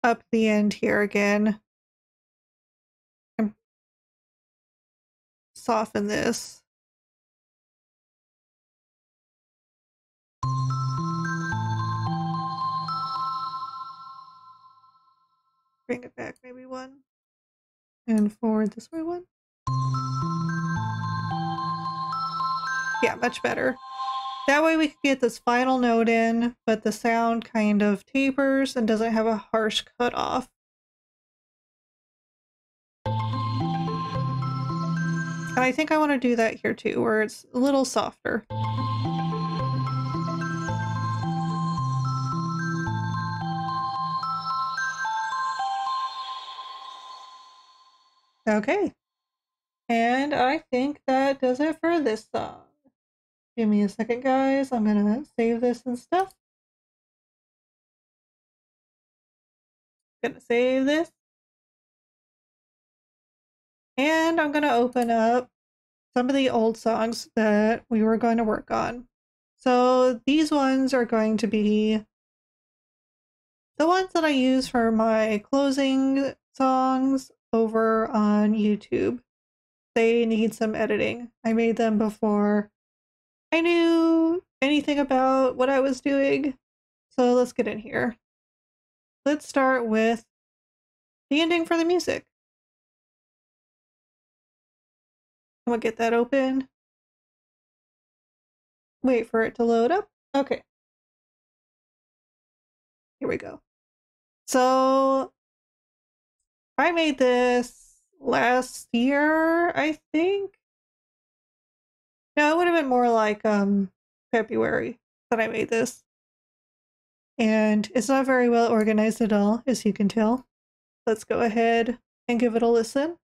up the end here again. Soften this. Bring it back maybe one. And forward this way one. Yeah, much better. That way we can get this final note in, but the sound kind of tapers and doesn't have a harsh cutoff. And I think I want to do that here too, where it's a little softer. Okay. And I think that does it for this song. Give me a second, guys. I'm gonna save this and stuff. Gonna save this. And I'm gonna open up some of the old songs that we were going to work on. So these ones are going to be the ones that I use for my closing songs over on YouTube. They need some editing. I made them before I knew anything about what I was doing. So let's get in here. Let's start with the ending for the music. I'm gonna get that open. Wait for it to load up. Okay. Here we go. So I made this last year, I think. No, it would have been more like February that I made this. And it's not very well organized at all, as you can tell. Let's go ahead and give it a listen.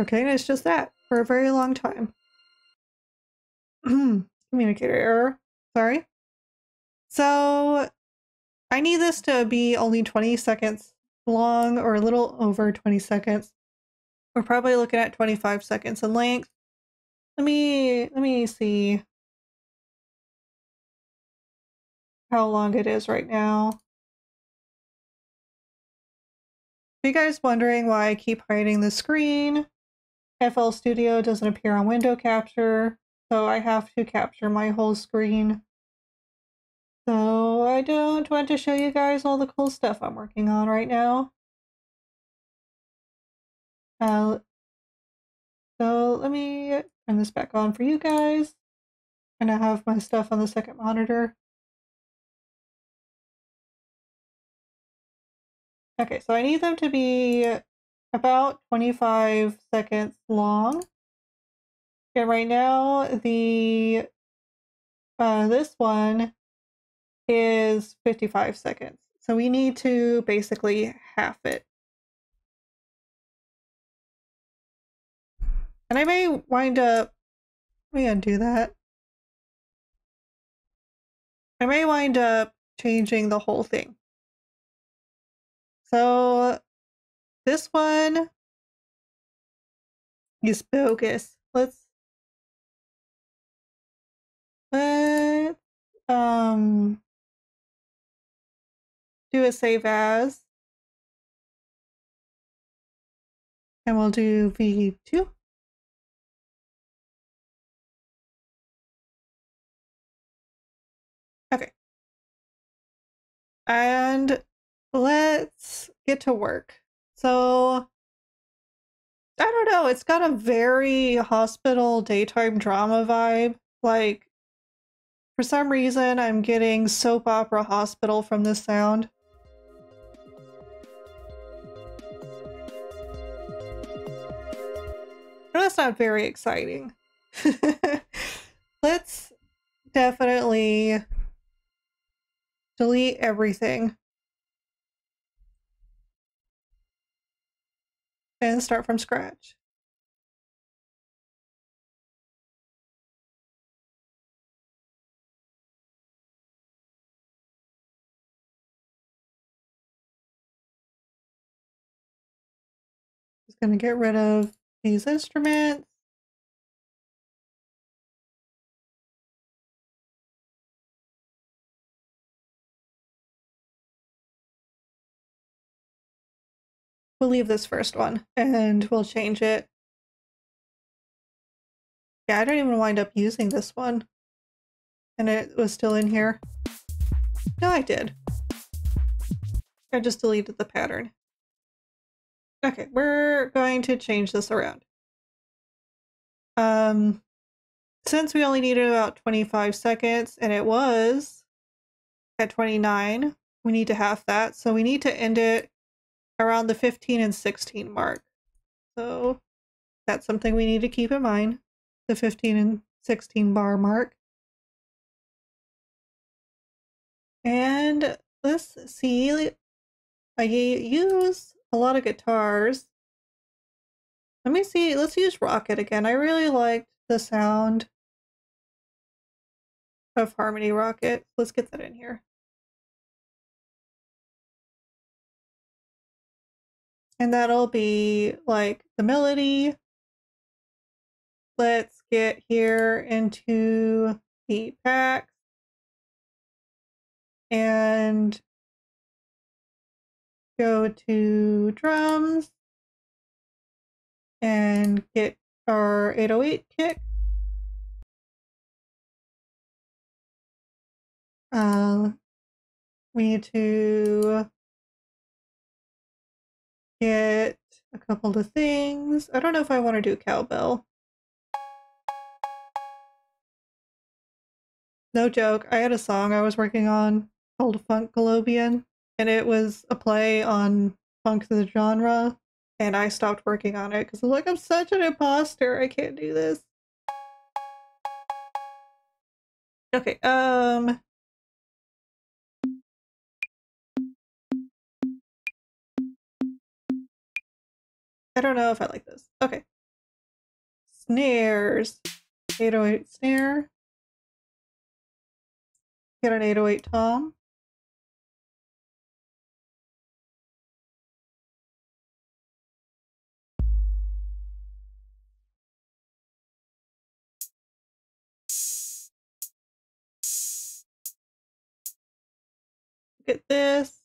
Okay, and it's just that for a very long time. Communicator error, sorry. So I need this to be only 20 seconds long, or a little over 20 seconds. We're probably looking at 25 seconds in length. Let me see how long it is right now. If you guys are wondering why I keep hiding the screen, FL Studio doesn't appear on window capture, so I have to capture my whole screen. So I don't want to show you guys all the cool stuff I'm working on right now. So let me turn this back on for you guys. And I have my stuff on the second monitor. Okay, so I need them to be about 25 seconds long. And right now the this one is 55 seconds. So we need to basically half it. And I may wind up, let me undo that. I may wind up changing the whole thing. So this one is bogus. Let's do a save as, and we'll do V2. Okay. And let's get to work. So, I don't know, it's got a very hospital daytime drama vibe. Like, for some reason, I'm getting soap opera hospital from this sound. But that's not very exciting. Let's definitely delete everything. And start from scratch. Gonna get rid of these instruments. We'll leave this first one and we'll change it. Yeah, I don't even wind up using this one. And it was still in here. No, I did. I just deleted the pattern. Okay, we're going to change this around. Since we only needed about 25 seconds and it was at 29, we need to half that. So we need to end it around the 15 and 16 mark. So that's something we need to keep in mind, the 15 and 16 bar mark. And let's see, I use a lot of guitars. Let me see, let's use Rocket again. I really liked the sound of Harmony Rocket. Let's get that in here. And that'll be like the melody. Let's get here into the packs. And go to drums and get our 808 kick. We need to get a couple of things. I don't know if I want to do cowbell. No joke, I had a song I was working on called Funkalobian, and it was a play on funk the genre, and I stopped working on it because I was like, I'm such an imposter, I can't do this. Okay, I don't know if I like this. Okay. Snares. 808 snare. Get an 808 tom. Look at this.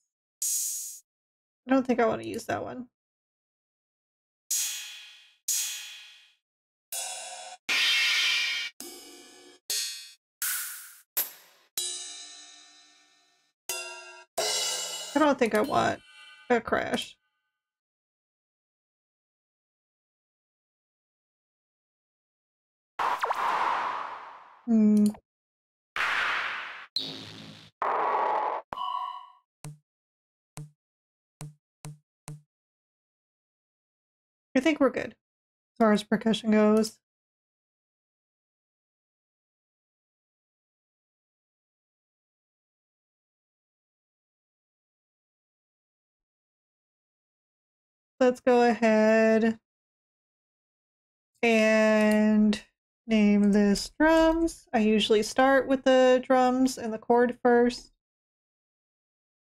I don't think I want to use that one. I don't think I want a crash. I think we're good as far as percussion goes. Let's go ahead and name this drums. I usually start with the drums and the chord first.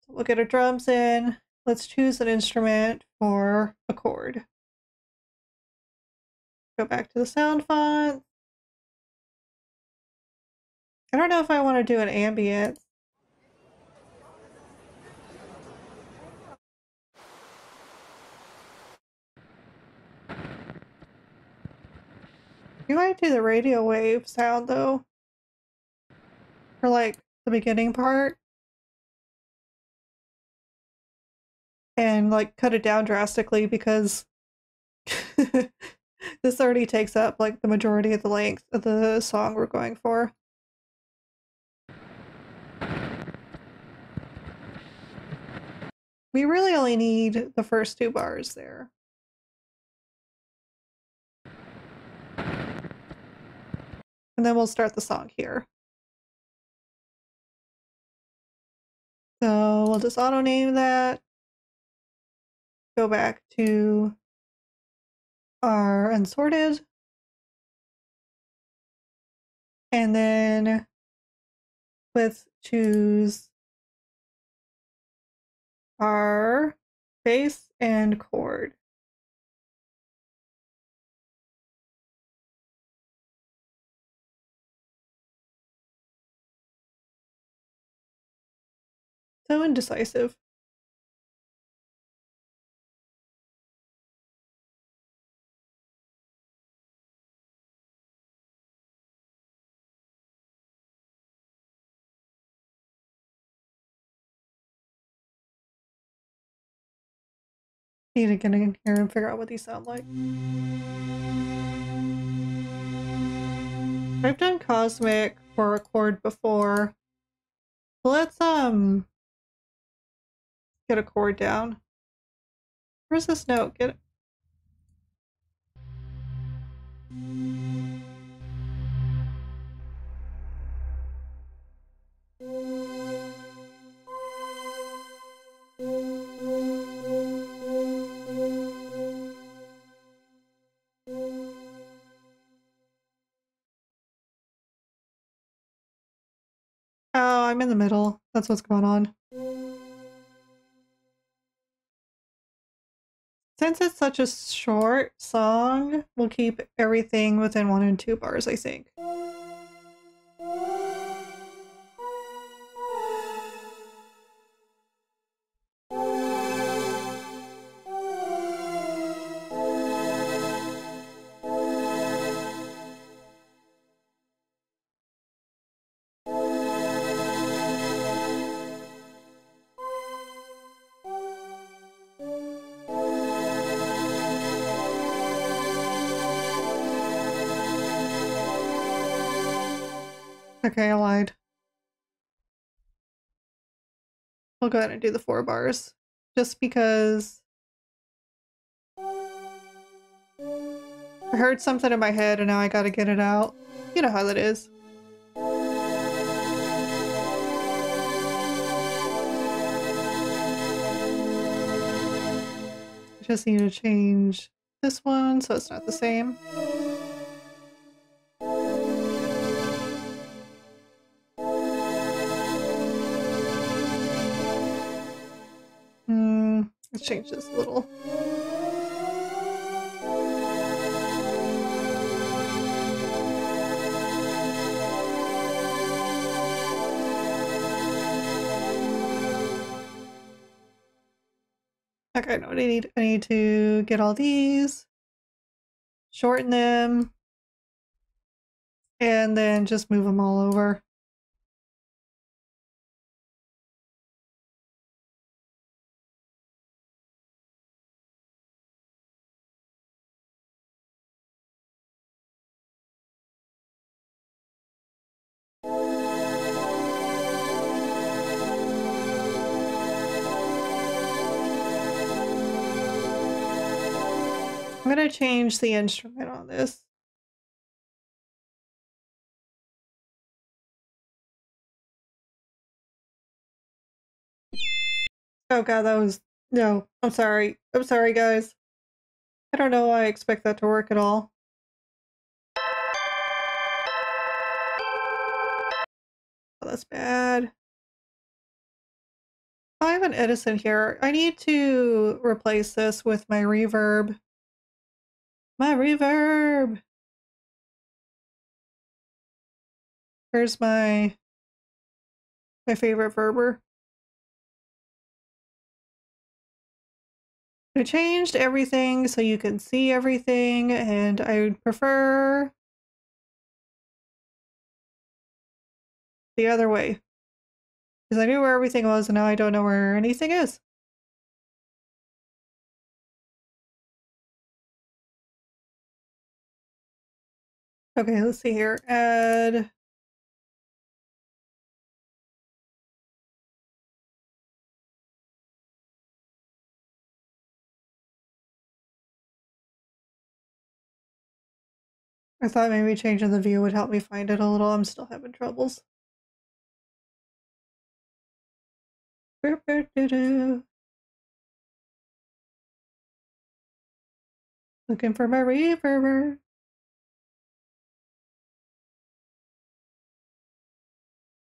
So we'll get our drums in. Let's choose an instrument for a chord. Go back to the sound font. I don't know if I want to do an ambient. You might do the radio wave sound though, for like the beginning part, and like cut it down drastically because this already takes up like the majority of the length of the song we're going for. We really only need the first two bars there. And then we'll start the song here. So we'll just auto name that. Go back to our unsorted. And then let's choose our bass and chord. So indecisive. Need to get in here and figure out what these sound like. I've done Cosmic for a chord before. Let's get a chord down. Where's this note? Get it. Oh, I'm in the middle. That's what's going on. Since it's such a short song, we'll keep everything within 1 and 2 bars, I think. Okay, I lied. I'll go ahead and do the 4 bars, just because I heard something in my head and now I gotta get it out. You know how that is. I just need to change this one so it's not the same. Let's change this a little. Okay, no, I need to get all these, shorten them, and then just move them all over. I'm going to change the instrument on this. Oh god, that was... No, I'm sorry. I'm sorry, guys. I don't know why I expect that to work at all. Oh, that's bad. I have an Edison here. I need to replace this with my reverb. My reverb! Here's my favorite reverber. I changed everything so you can see everything, and I would prefer the other way. Because I knew where everything was and now I don't know where anything is. Okay, let's see here. Add. I thought maybe changing the view would help me find it a little. I'm still having troubles. Looking for my reverber.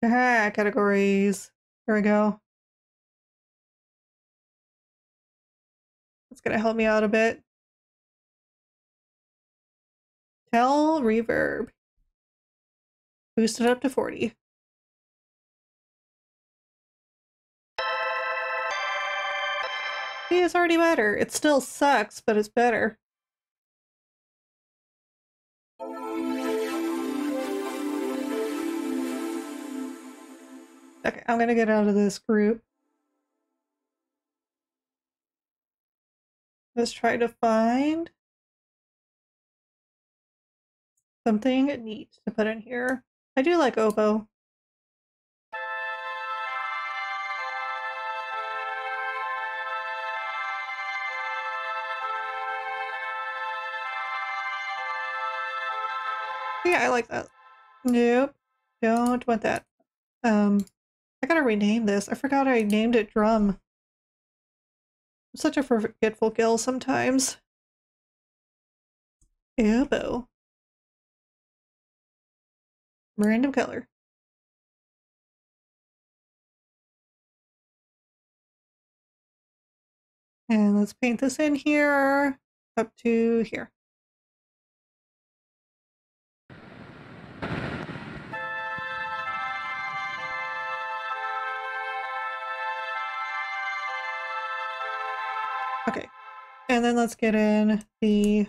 Aha, categories. Here we go. That's gonna help me out a bit. Tell reverb. Boost it up to 40. See, it's already better. It still sucks, but it's better. Okay, I'm gonna get out of this group. Let's try to find something neat to put in here. I do like oboe. Yeah, I like that. Nope, don't want that. I gotta rename this. I forgot I named it drum. I'm such a forgetful girl sometimes. Oboe. Random color. And let's paint this in here up to here. Okay, and then let's get in the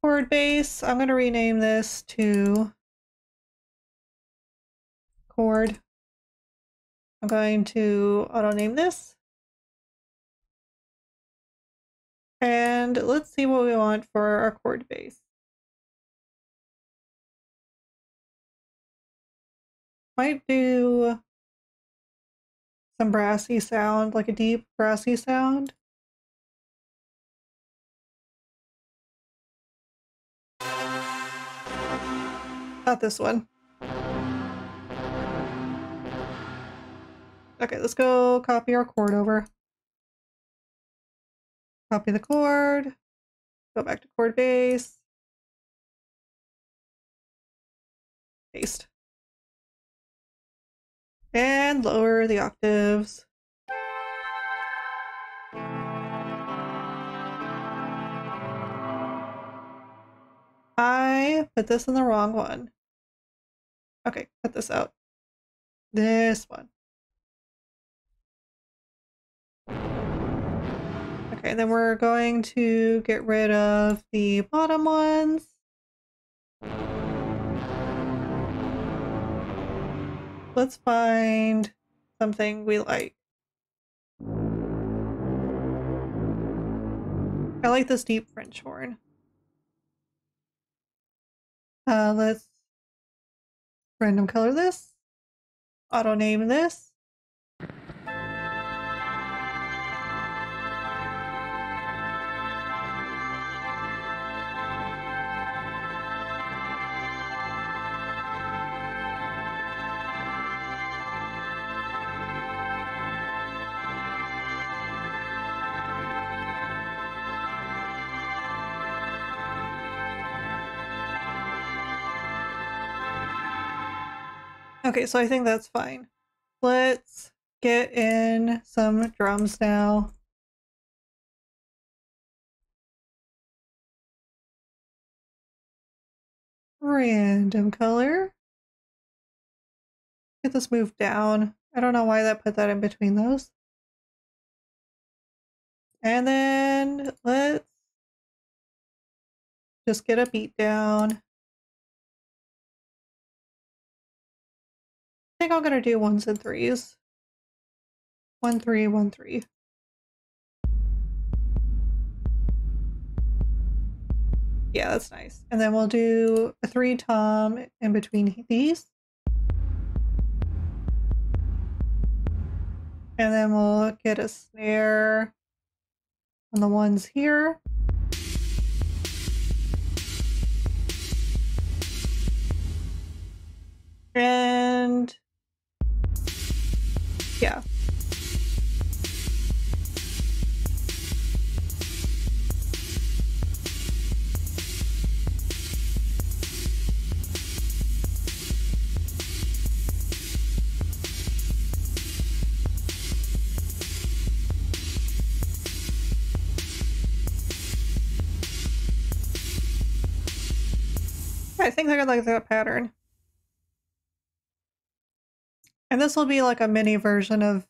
chord base. I'm going to rename this to chord. I'm going to auto-name this. And let's see what we want for our chord base. Might do some brassy sound, like a deep brassy sound. Not this one. Okay, let's go copy our chord over. Copy the chord. Go back to chord base. Paste. And lower the octaves. I put this in the wrong one. Okay, cut this out. This one. Okay, and then we're going to get rid of the bottom ones. Let's find something we like. I like this deep French horn. Let's random color this, auto name this. Okay, so I think that's fine. Let's get in some drums now. Random color. Get this moved down. I don't know why that put that in between those. And then let's just get a beat down. I think I'm gonna do 1s and 3s. 1, 3, 1, 3. Yeah, that's nice. And then we'll do a 3 tom in between these. And then we'll get a snare on the ones here. And yeah. I think I like that pattern. And this will be like a mini version of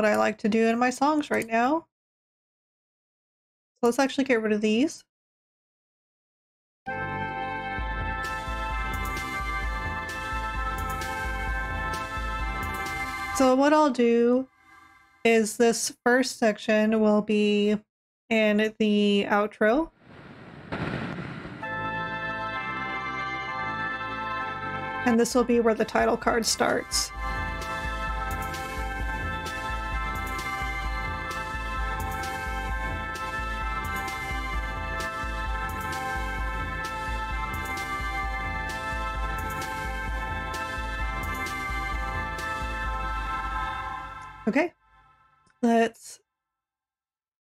what I like to do in my songs right now. So let's actually get rid of these. So what I'll do is this first section will be in the outro. And this will be where the title card starts. Okay, let's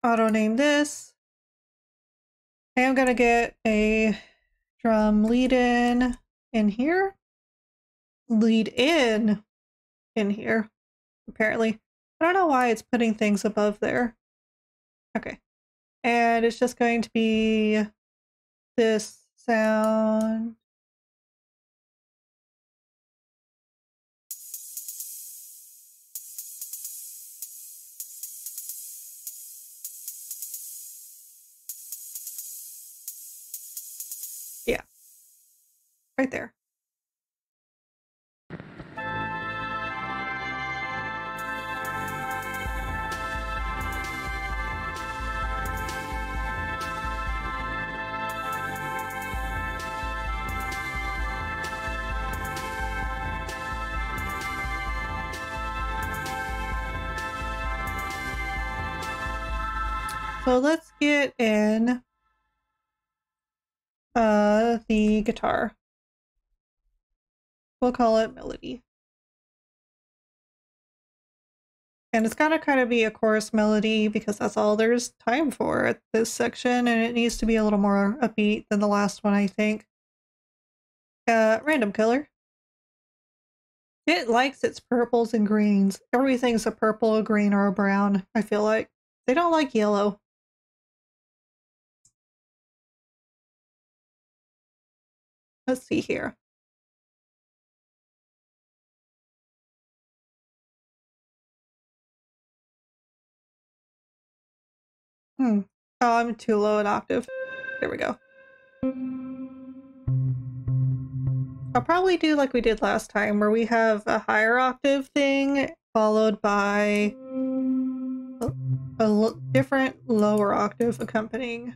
auto-name this. I am gonna get a drum lead-in in here. Lead-in in here, apparently. I don't know why it's putting things above there. Okay, and it's just going to be this sound. Right there. So let's get in the guitar. We'll call it melody. And it's gotta kind of be a chorus melody because that's all there's time for at this section, and it needs to be a little more upbeat than the last one, I think. Random color. It likes its purples and greens. Everything's a purple, a green, or a brown, I feel like. They don't like yellow. Let's see here. Oh, I'm too low an octave. There we go. I'll probably do like we did last time, where we have a higher octave thing followed by a different lower octave accompanying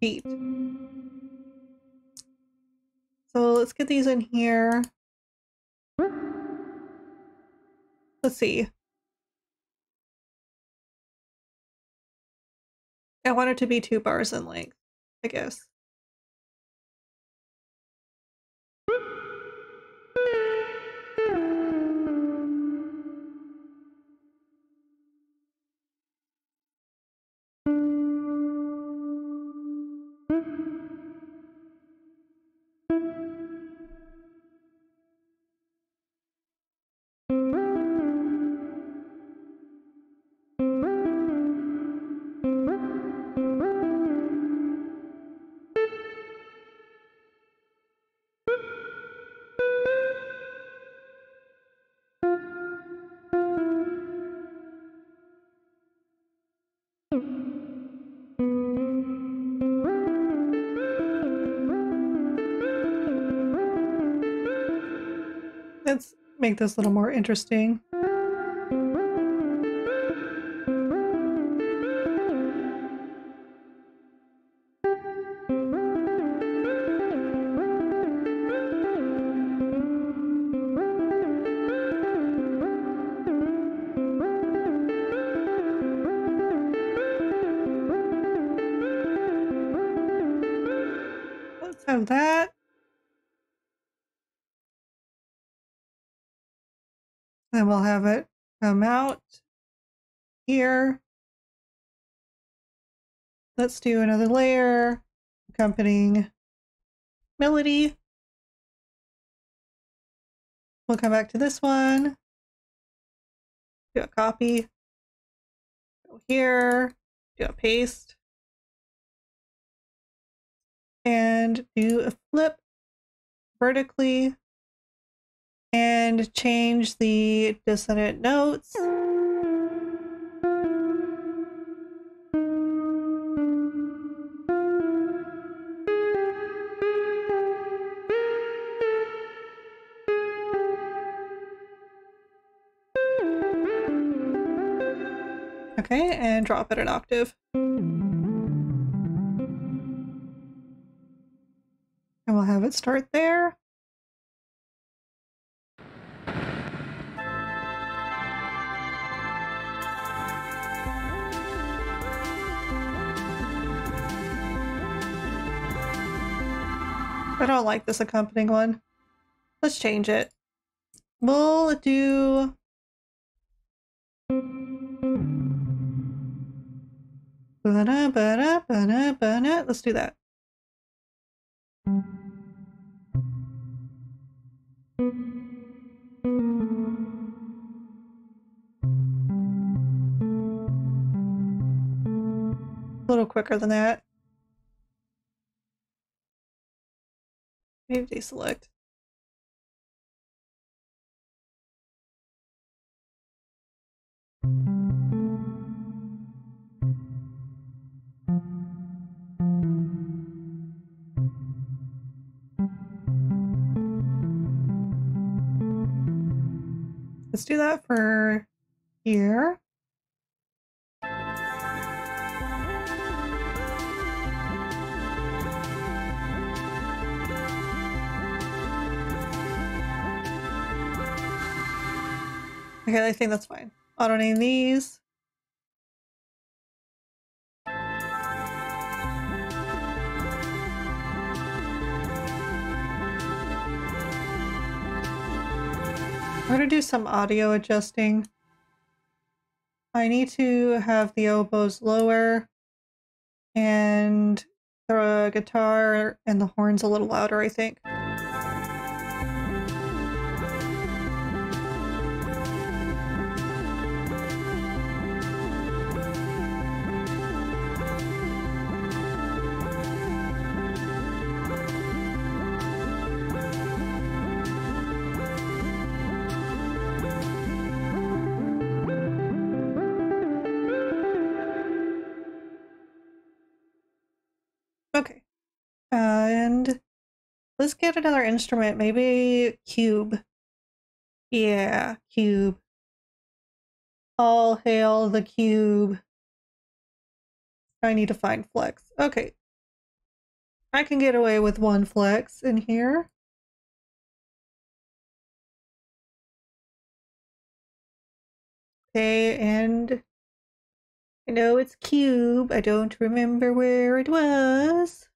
beat. So let's get these in here. Let's see. I want it to be 2 bars in length, I guess. Let's make this a little more interesting. Let's have that. And we'll have it come out here. Let's do another layer accompanying melody. We'll come back to this one. Do a copy. Go here. Do a paste. And do a flip vertically. And change the dissonant notes Okay, and drop it an octave. And we'll have it start there. I don't like this accompanying one. Let's change it. We'll do... Let's do that. A little quicker than that. Maybe deselect. Let's do that for here. Okay, I think that's fine. Auto name these. I'm going to do some audio adjusting. I need to have the oboes lower and the guitar and the horns a little louder, I think. And let's get another instrument, maybe cube. Yeah, cube. All hail the cube. I need to find flex. Okay. I can get away with one flex in here. Okay, and I know it's cube. I don't remember where it was.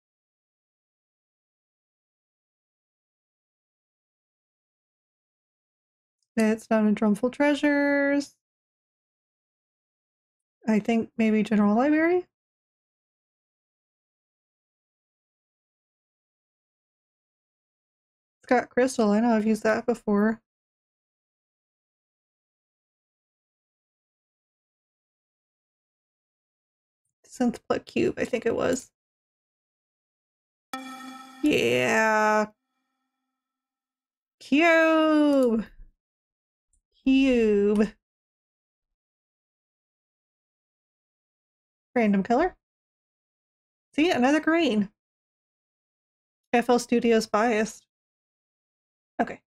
It's not in Drumful Treasures. I think maybe General Library. It's got crystal. I know I've used that before. Synthpluck Cube, I think it was. Yeah. Cube. Cube. Random color. See, another green. FL Studio's biased. Okay.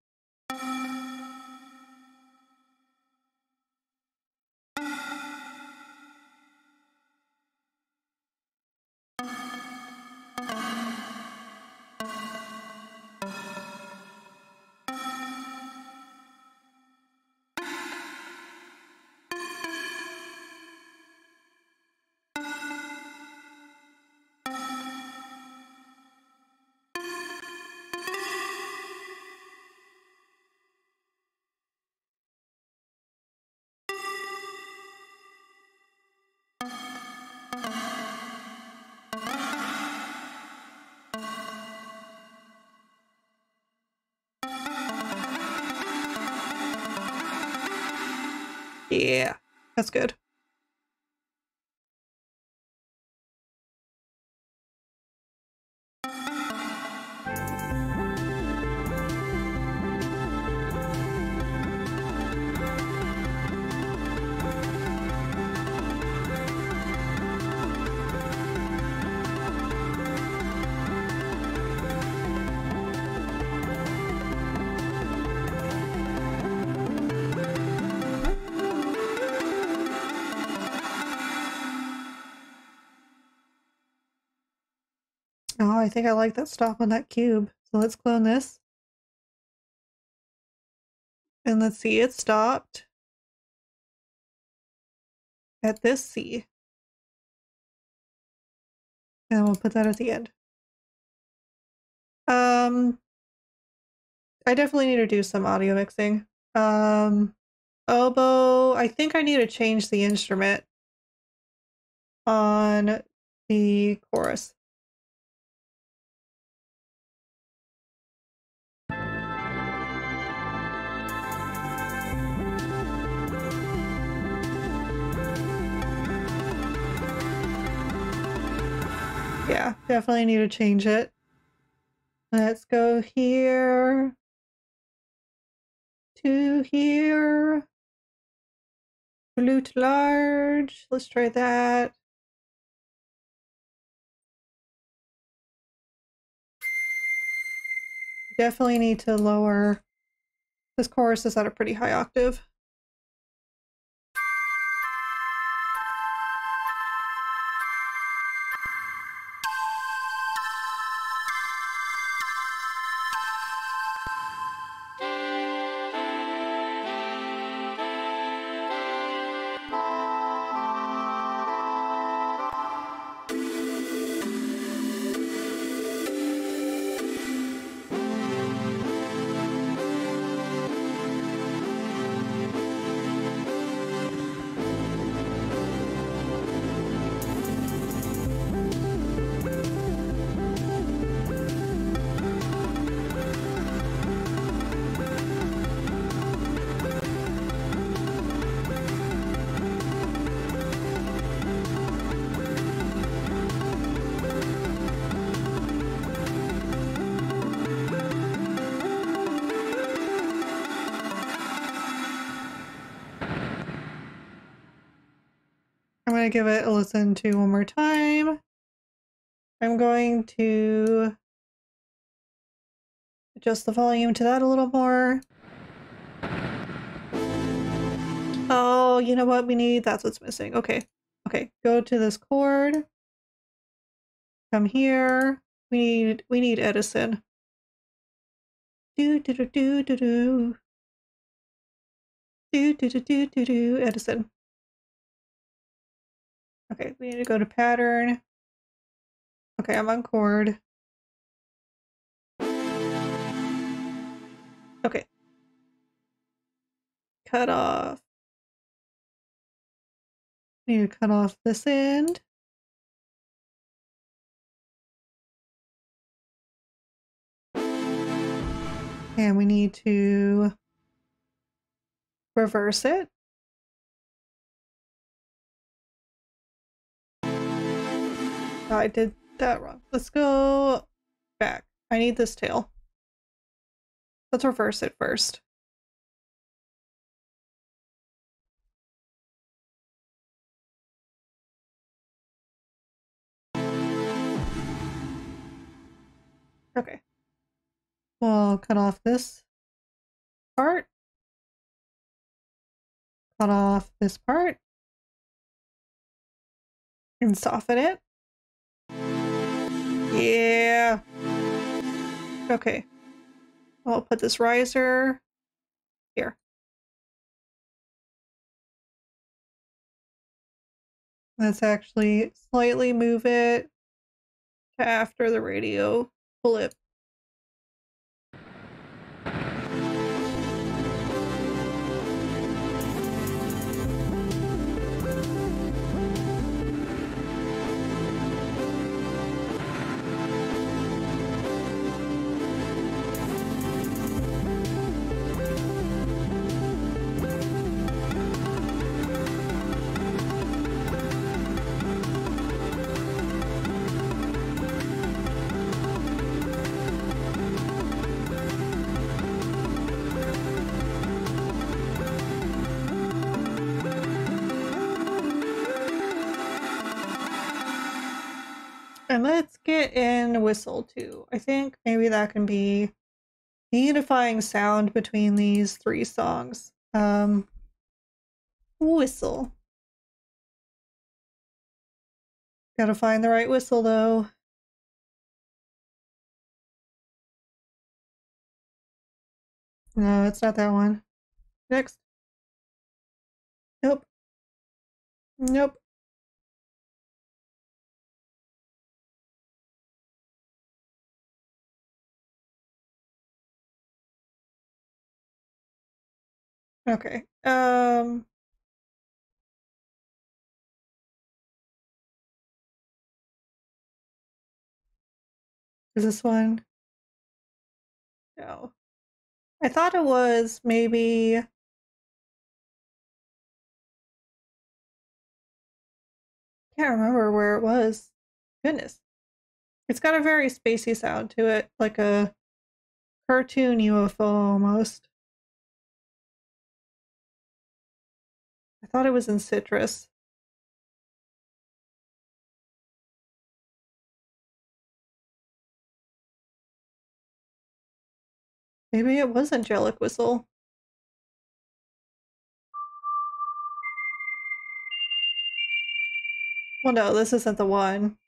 Yeah, that's good. Oh, I think I like that stop on that cube. So let's clone this. And let's see, it stopped at this C. And we'll put that at the end. I definitely need to do some audio mixing. Oboe, I think I need to change the instrument on the chorus. Yeah, definitely need to change it. Let's go here to here. Flute large. Let's try that. Definitely need to lower. This chorus is at a pretty high octave. I'm going to give it a listen to one more time. I'm going to adjust the volume to that a little more. Oh, you know what we need? That's what's missing. Okay. Okay. Go to this chord. Come here. We need Edison. Do do do do do do. Do do do do do do Edison. Okay, we need to go to pattern. Okay, I'm on chord. Okay. Cut off. We need to cut off this end. And we need to reverse it. I did that wrong. Let's go back. I need this tail. Let's reverse it first. Okay. We'll cut off this part. Cut off this part. And soften it. Yeah. Okay. I'll put this riser here. Let's actually slightly move it to after the radio flip. And let's get in whistle too. I think maybe that can be the unifying sound between these three songs. Whistle. Gotta find the right whistle though. No, it's not that one. Next. Nope. Nope. Okay. Is this one? No. I thought it was maybe can't remember where it was. Goodness. It's got a very spacey sound to it, like a cartoon UFO almost. I thought it was in Citrus. Maybe it was Angelic Whistle. Well, no, this isn't the one,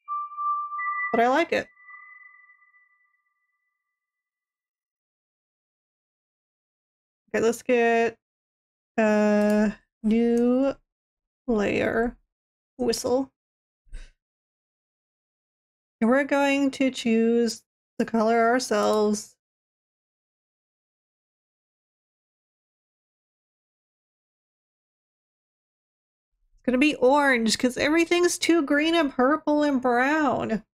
but I like it. Okay, let's get a new layer whistle. And we're going to choose the color ourselves. Gonna be orange because everything's too green and purple and brown.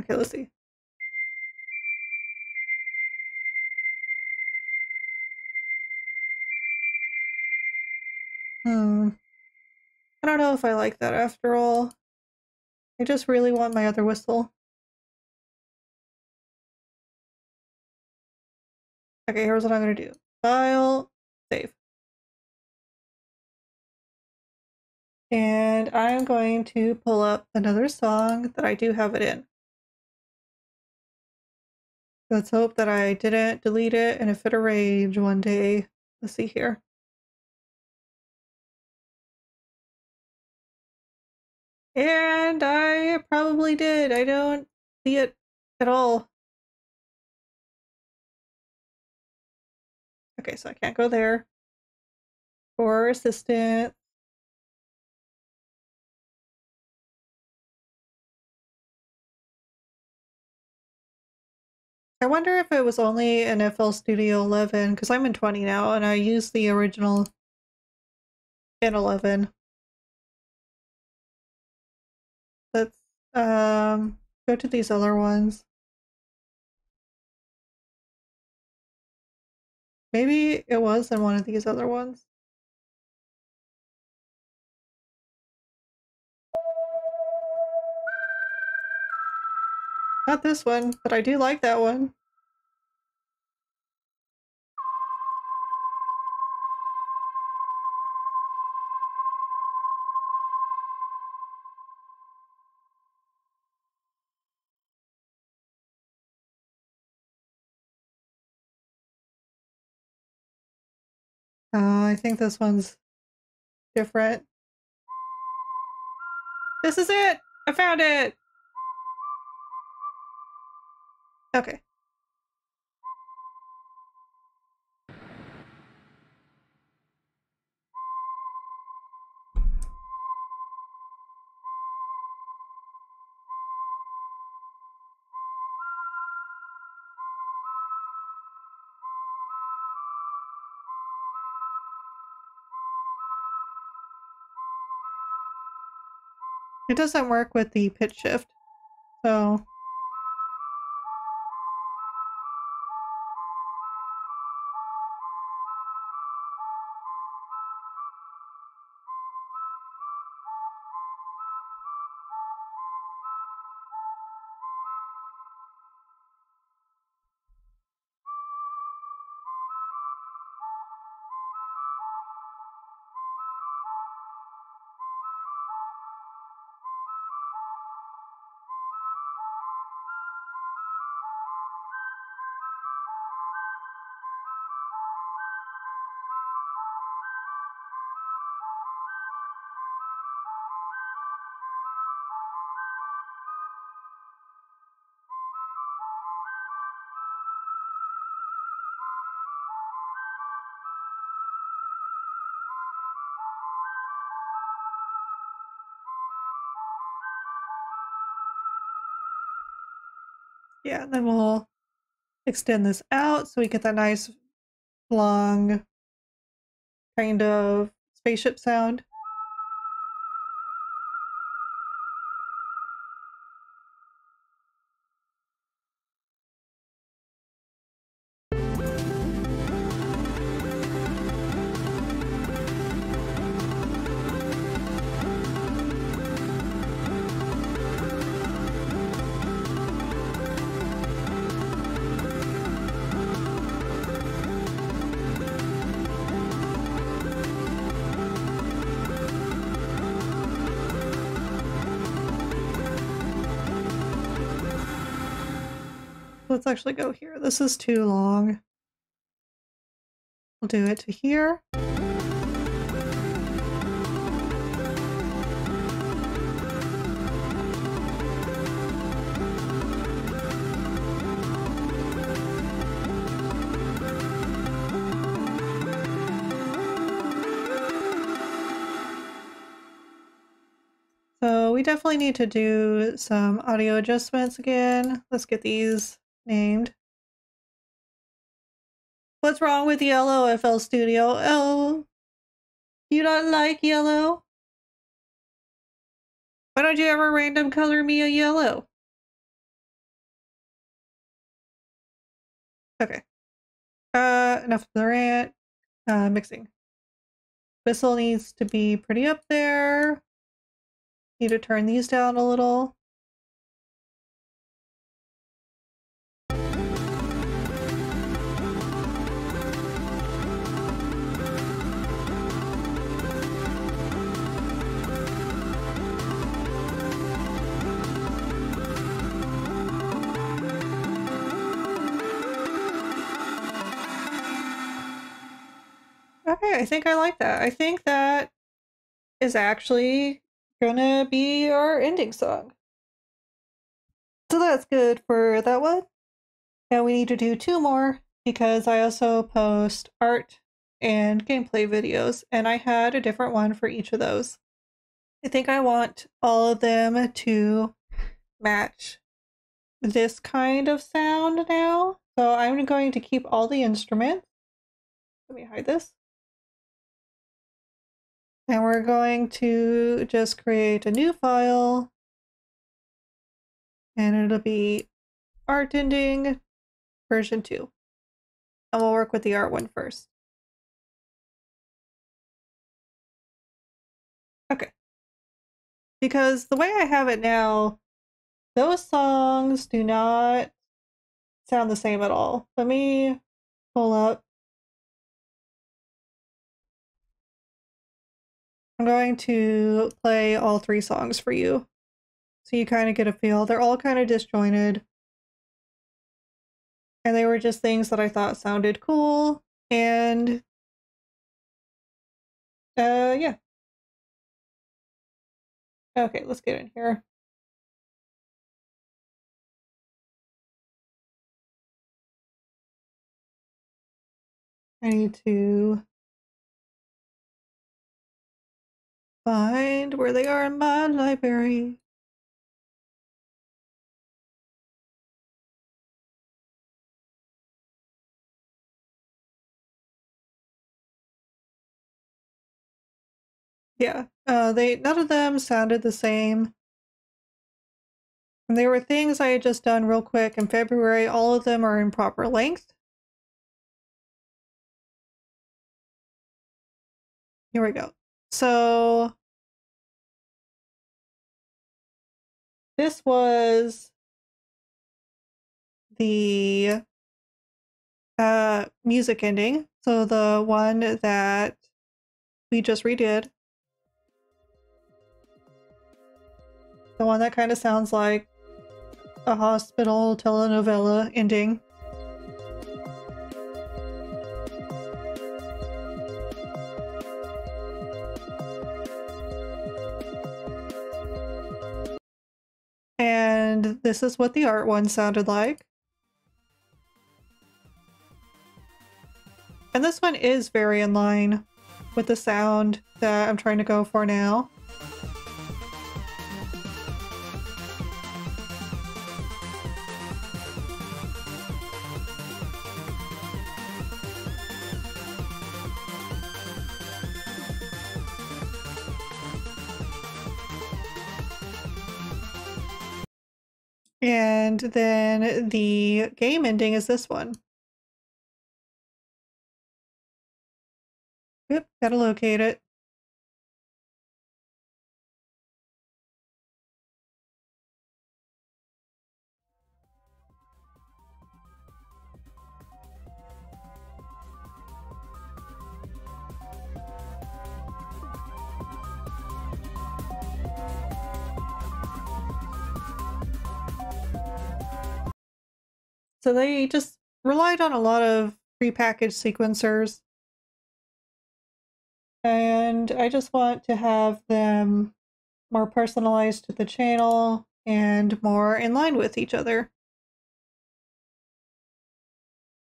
Okay, let's see. I don't know if I like that after all. I just really want my other whistle. Okay, here's what I'm gonna do. File. Save. And I'm going to pull up another song that I do have it in. Let's hope that I didn't delete it in a fit of rage one day. Let's see here. And I probably did. I don't see it at all. Okay, so I can't go there. For assistance. I wonder if it was only in FL Studio 11, because I'm in 20 now, and I use the original in 11. Let's go to these other ones. Maybe it was in one of these other ones. Not this one, but I do like that one. I think this one's different. This is it! I found it! Okay. It doesn't work with the pitch shift, so Yeah, then we'll extend this out so we get that nice long kind of spaceship sound. Let's actually go here. This is too long. We'll do it to here. So we definitely need to do some audio adjustments again. Let's get these named. What's wrong with yellow, FL Studio? Oh, you don't like yellow? Why don't you ever random color me a yellow? Okay. Enough of the rant. Mixing. Whistle needs to be pretty up there. Need to turn these down a little. Okay, I think I like that. I think that is actually gonna be our ending song. So that's good for that one. Now we need to do two more because I also post art and gameplay videos, and I had a different one for each of those. I think I want all of them to match this kind of sound now. So I'm going to keep all the instruments. Let me hide this. And we're going to just create a new file, and it'll be art ending version 2. And we'll work with the art one first. Okay. Because the way I have it now, those songs do not sound the same at all. Let me pull up. I'm going to play all three songs for you so you kind of get a feel. They're all kind of disjointed, and they were just things that I thought sounded cool, and yeah. Okay, let's get in here. I need to find where they are in my library. Yeah, none of them sounded the same. And they were things I had just done real quick in February. All of them are in proper length. Here we go. So this was the music ending. So the one that we just redid. The one that kind of sounds like a hospital telenovela ending. And this is what the art one sounded like. And this one is very in line with the sound that I'm trying to go for now. And then the game ending is this one. Yep, gotta locate it. So they just relied on a lot of prepackaged sequencers. And I just want to have them more personalized to the channel and more in line with each other.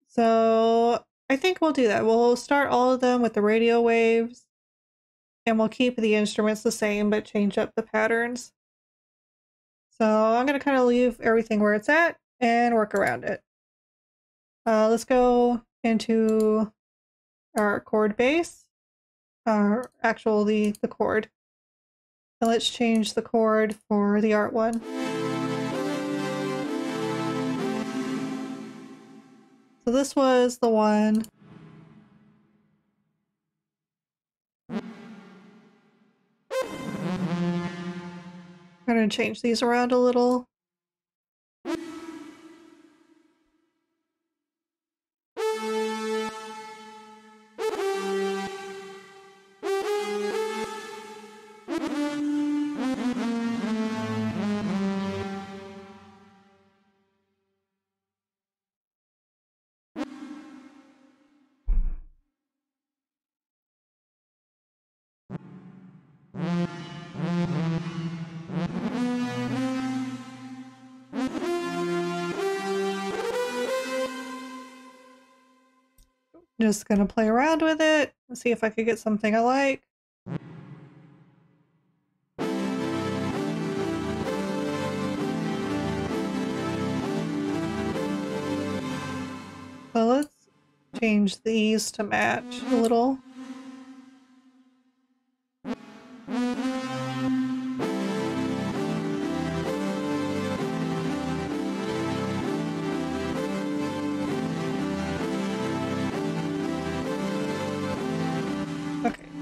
So I think we'll do that. We'll start all of them with the radio waves, and we'll keep the instruments the same but change up the patterns. So I'm going to kind of leave everything where it's at and work around it. Let's go into our chord base, our actual the chord, and let's change the chord for the art one. So this was the one. I'm going to change these around a little. Just gonna play around with it and see if I could get something I like. So let's change these to match a little.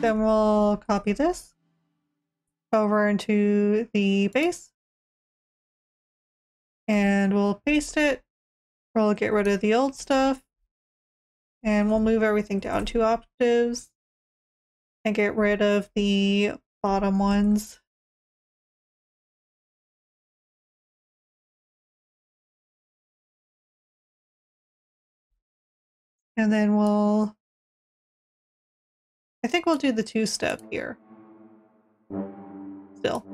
Then we'll copy this over into the base and we'll paste it. We'll get rid of the old stuff and we'll move everything down 2 octaves and get rid of the bottom ones. And then we'll, I think we'll do the 2-step here. Still.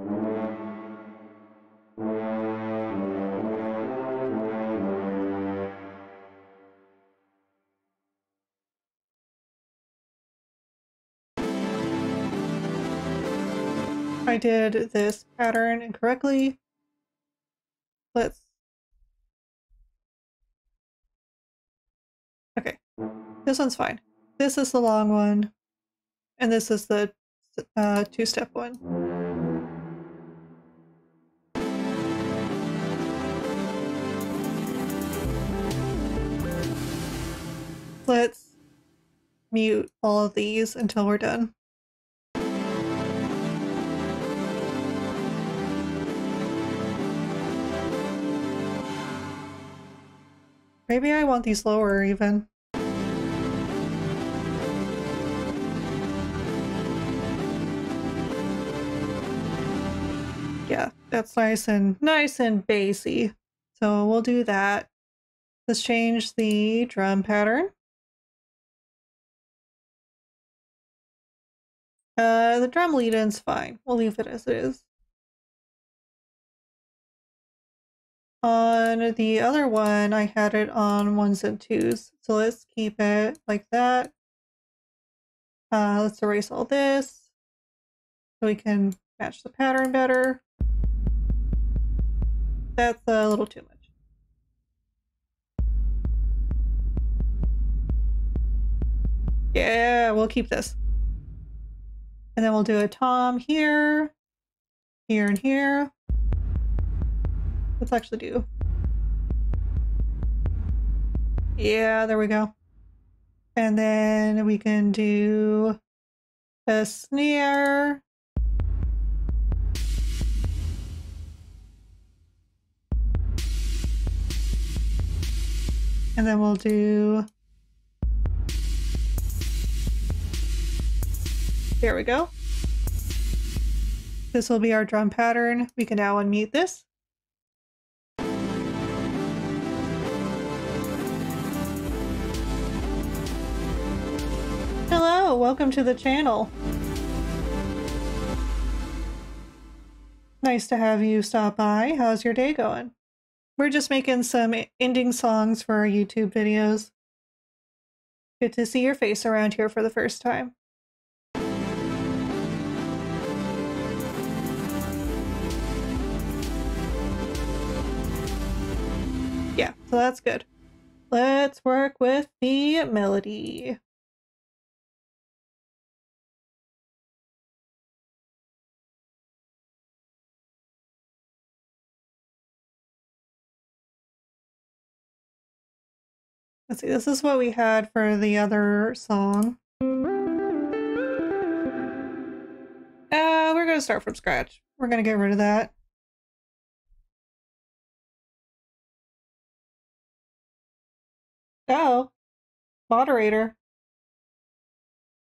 I did this pattern incorrectly. Let's. Okay. This one's fine. This is the long one. And this is the 2-step one. Let's mute all of these until we're done. Maybe I want these lower even. Yeah, that's nice and bassy. So we'll do that. Let's change the drum pattern. The drum lead-in's fine. We'll leave it as it is. On the other one, I had it on 1s and 2s. So let's keep it like that. Let's erase all this so we can match the pattern better. That's a little too much. Yeah, we'll keep this. And then we'll do a tom here, here, and here. Let's actually do. Yeah, there we go. And then we can do a snare. And then we'll do... There we go. This will be our drum pattern. We can now unmute this. Hello, welcome to the channel. Nice to have you stop by. How's your day going? We're just making some ending songs for our YouTube videos. Good to see your face around here for the first time. Yeah, so that's good. Let's work with the melody. Let's see, this is what we had for the other song. We're gonna start from scratch. We're gonna get rid of that. Oh, moderator.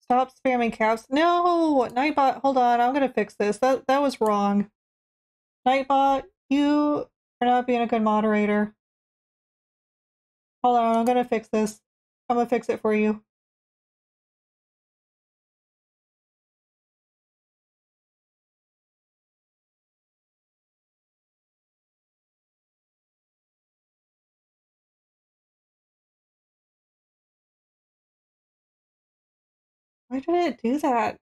Stop spamming caps. No, Nightbot, hold on, I'm gonna fix this. That was wrong. Nightbot, you are not being a good moderator. Hold on, I'm gonna fix this. I'm gonna fix it for you. Why did it do that?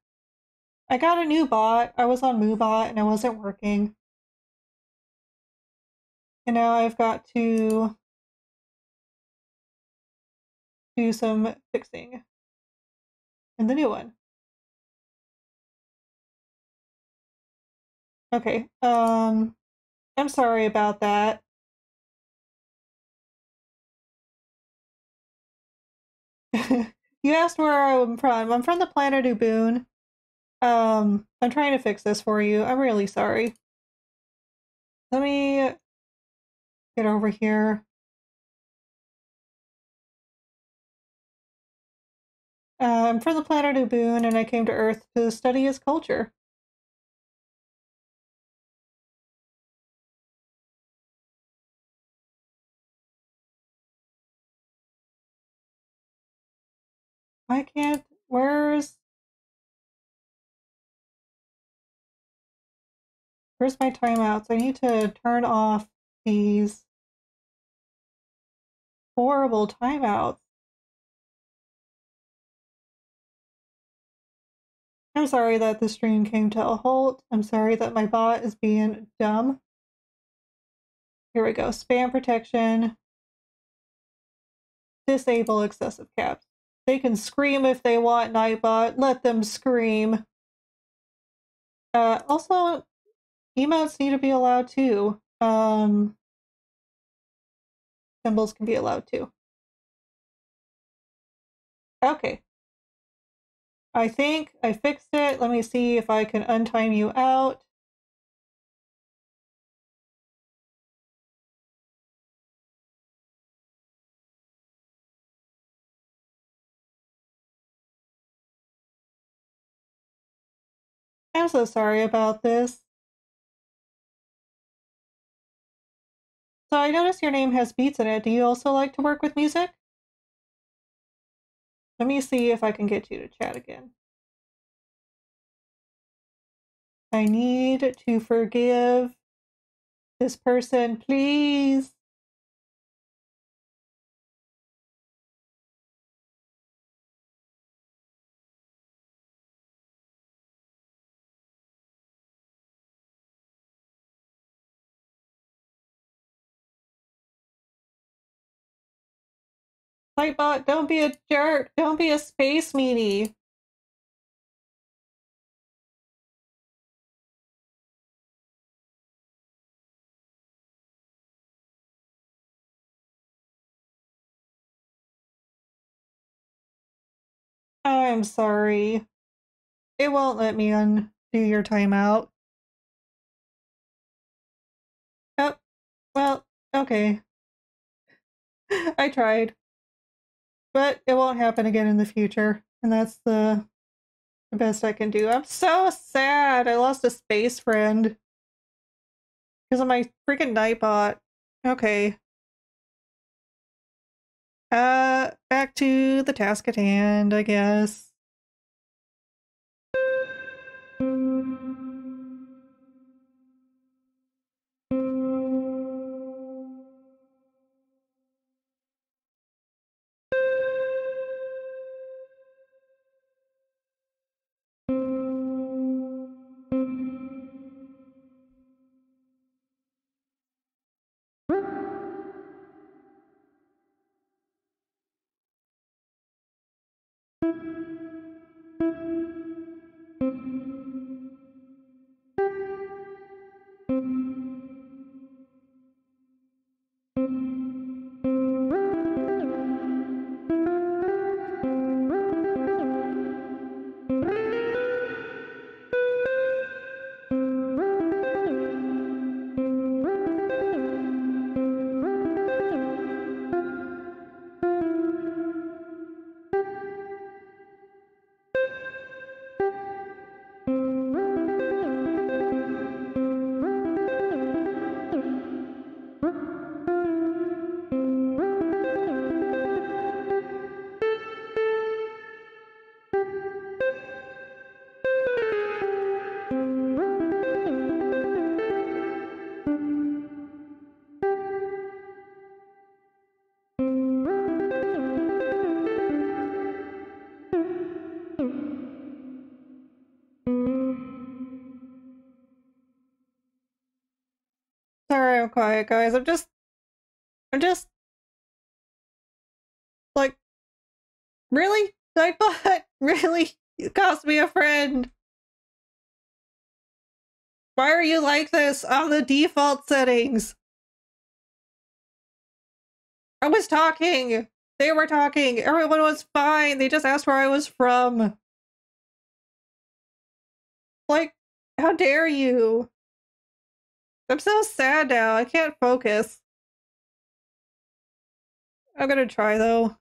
I got a new bot. I was on Movebot and it wasn't working. And now I've got to do some fixing in the new one. Okay, I'm sorry about that. You asked where I'm from. I'm from the planet Uboon. I'm trying to fix this for you. I'm really sorry. Let me get over here. I'm from the planet Uboon, and I came to Earth to study his culture. I can't... Where's my timeouts? I need to turn off these horrible timeouts. I'm sorry that the stream came to a halt. I'm sorry that my bot is being dumb. Here we go. Spam protection. Disable excessive caps. They can scream if they want, Nightbot. Let them scream. Also, emotes need to be allowed too. Symbols can be allowed too. Okay. I think I fixed it. Let me see if I can untime you out. I'm so sorry about this. So I noticed your name has beats in it. Do you also like to work with music? Let me see if I can get you to chat again. I need to forgive this person, please. Nightbot, don't be a jerk. Don't be a space meanie. I'm sorry. It won't let me undo your timeout. Oh, well, okay. I tried. But it won't happen again in the future. And that's the best I can do. I'm so sad. I lost a space friend. Because of my freaking Nightbot. Okay. Back to the task at hand, I guess. Quiet, guys. I'm just like, really? Nightbot? Really? You cost me a friend. Why are you like this on the default settings? I was talking. They were talking. Everyone was fine. They just asked where I was from. Like, how dare you? I'm so sad now. I can't focus. I'm gonna try though.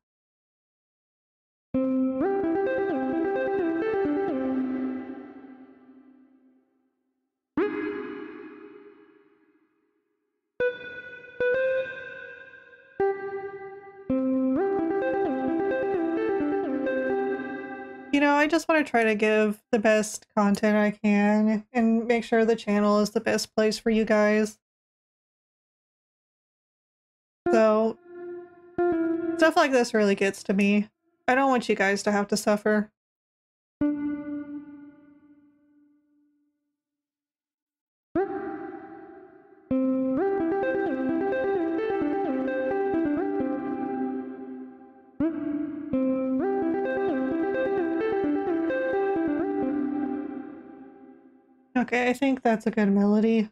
You know, I just want to try to give the best content I can and make sure the channel is the best place for you guys. So, stuff like this really gets to me. I don't want you guys to have to suffer. Okay, I think that's a good melody.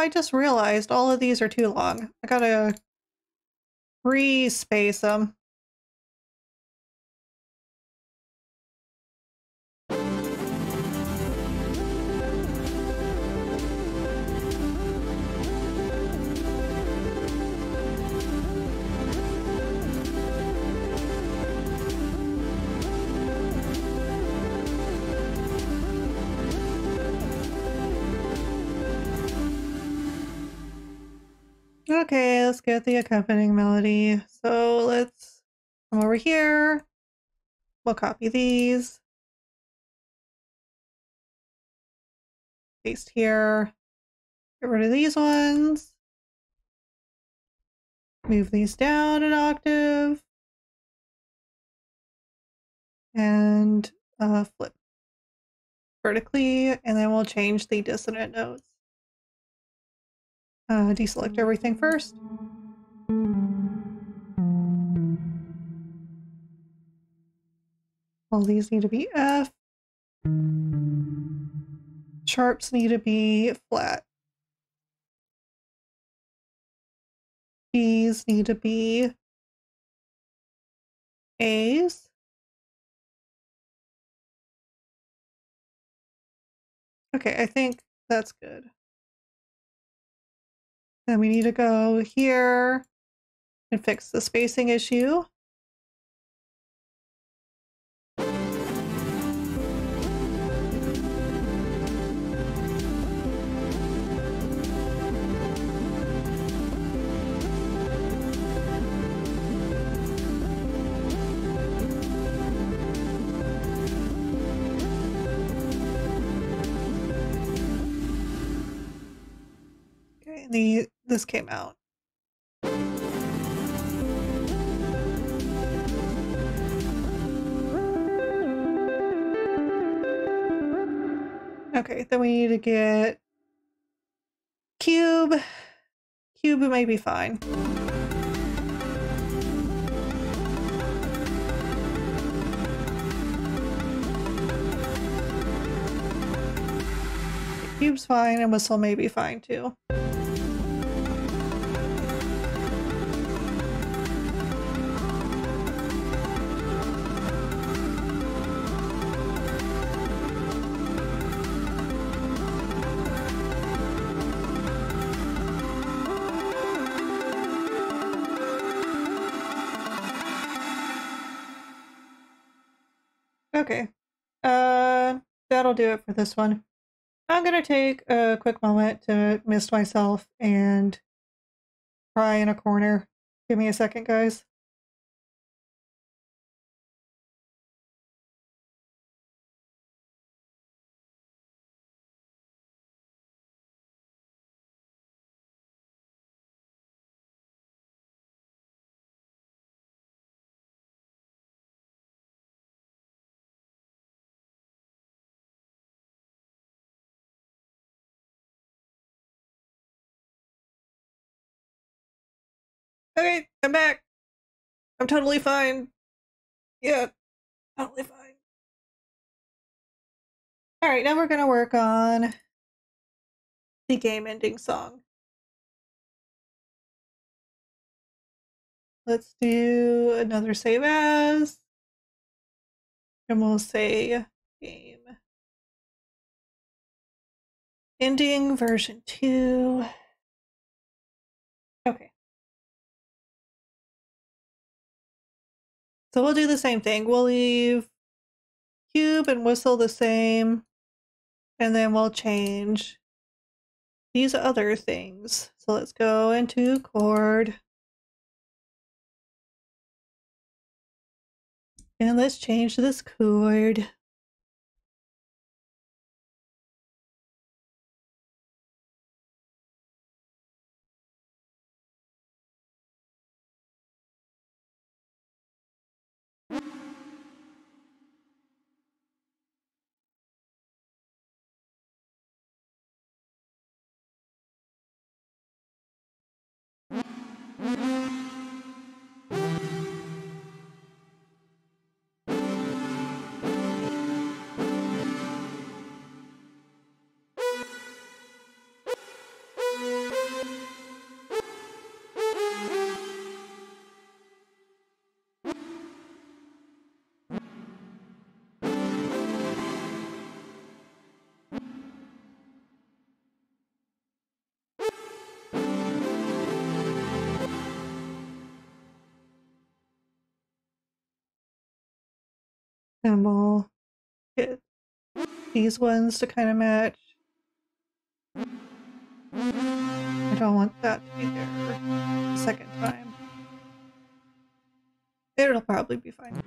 I just realized all of these are too long. I gotta re-space them. Okay, let's get the accompanying melody. So let's come over here. We'll copy these. Paste here. Get rid of these ones. Move these down an octave. and flip vertically, and then we'll change the dissonant notes. Deselect everything first. All these need to be F. Sharps need to be flat. B's need to be A's. Okay, I think that's good. Then we need to go here and fix the spacing issue. This came out. Okay, then we need to get cube. Cube may be fine. Cube's fine, and whistle may be fine too. Okay, that'll do it for this one. I'm gonna take a quick moment to mist myself and cry in a corner. Give me a second, guys. Okay, I'm back. I'm totally fine. Yeah, totally fine. All right, now we're gonna work on the game ending song. Let's do another save as, and we'll say game ending version 2. Okay. So we'll do the same thing. We'll leave cube and whistle the same, and then we'll change these other things. So let's go into chord, and let's change this chord. And we'll get these ones to kind of match. I don't want that to be there for the second time. It'll probably be fine.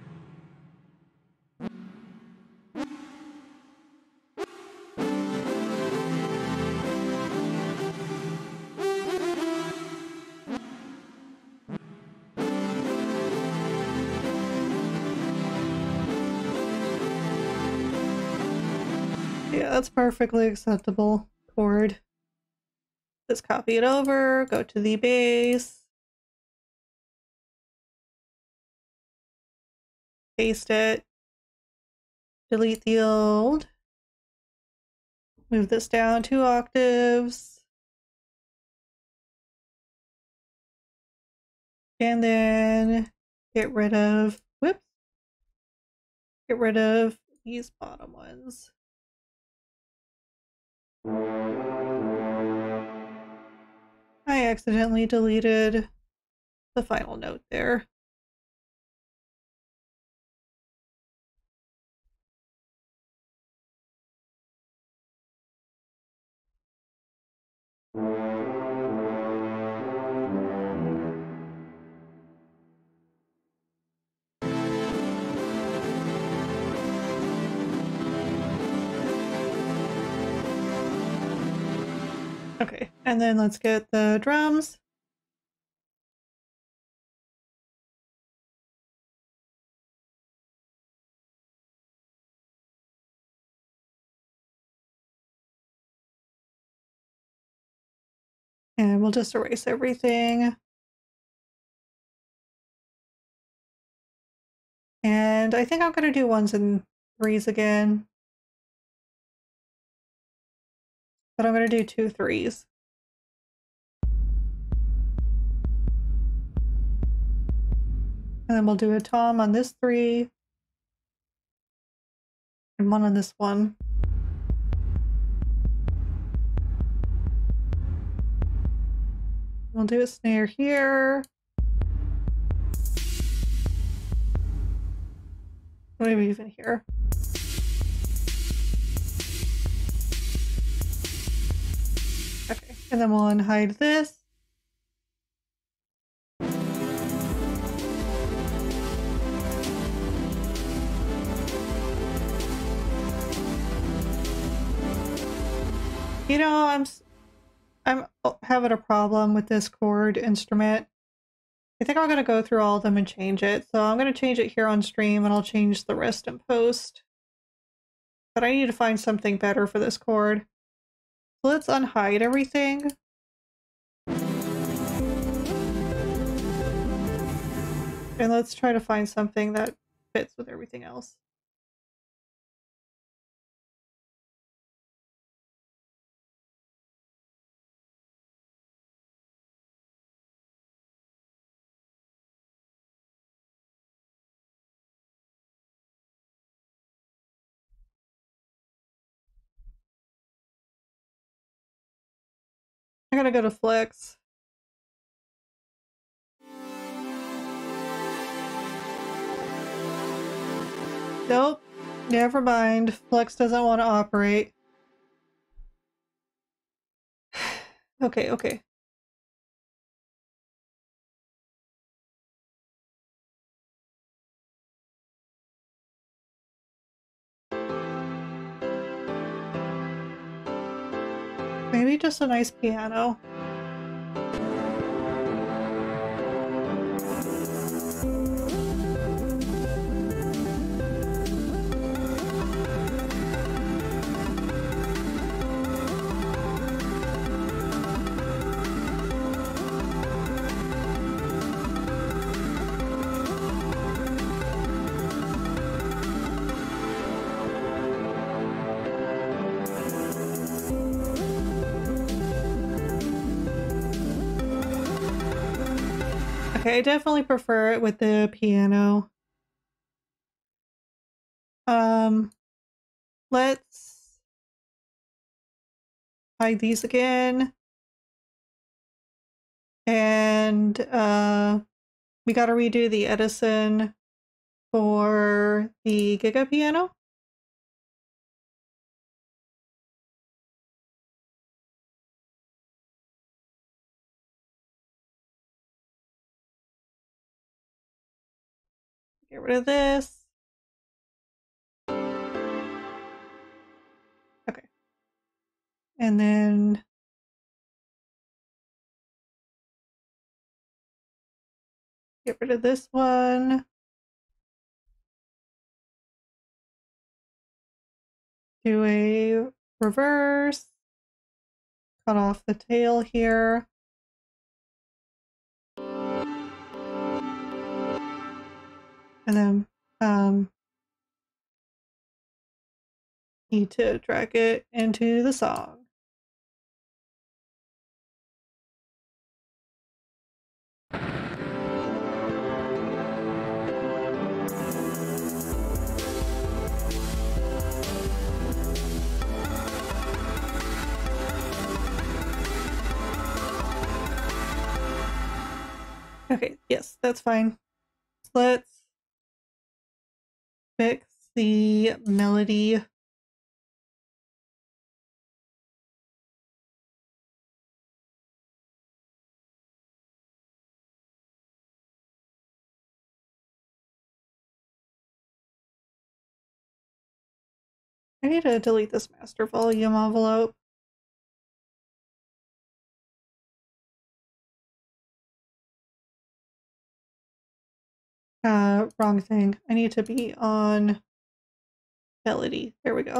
that's perfectly acceptable chord. Let's copy it over, go to the bass, paste it, delete the old, move this down 2 octaves, and then get rid of, whoops, get rid of these bottom ones. I accidentally deleted the final note there. Okay, and then let's get the drums. And we'll just erase everything. And I think I'm going to do 1s and 3s again. But I'm going to do 2 3s. And then we'll do a tom on this 3 and 1 on this 1. We'll do a snare here. Maybe even here. Okay, and then we'll unhide this. You know, I'm having a problem with this chord instrument. I think I'm going to go through all of them and change it. So I'm going to change it here on stream, and I'll change the rest in post. But I need to find something better for this chord. So let's unhide everything. And let's try to find something that fits with everything else. I'm gonna go to Flex. Nope, never mind. Flex doesn't want to operate. Okay. Maybe just a nice piano. Okay, I definitely prefer it with the piano. Let's hide these again. And we gotta redo the Edison for the Giga piano. Get rid of this. Okay. And then get rid of this one. Do a reverse, cut off the tail here. And then need to drag it into the song. Okay, yes, that's fine. Let's fix the melody. I need to delete this master volume envelope. Wrong thing. I need to be on melody. There we go.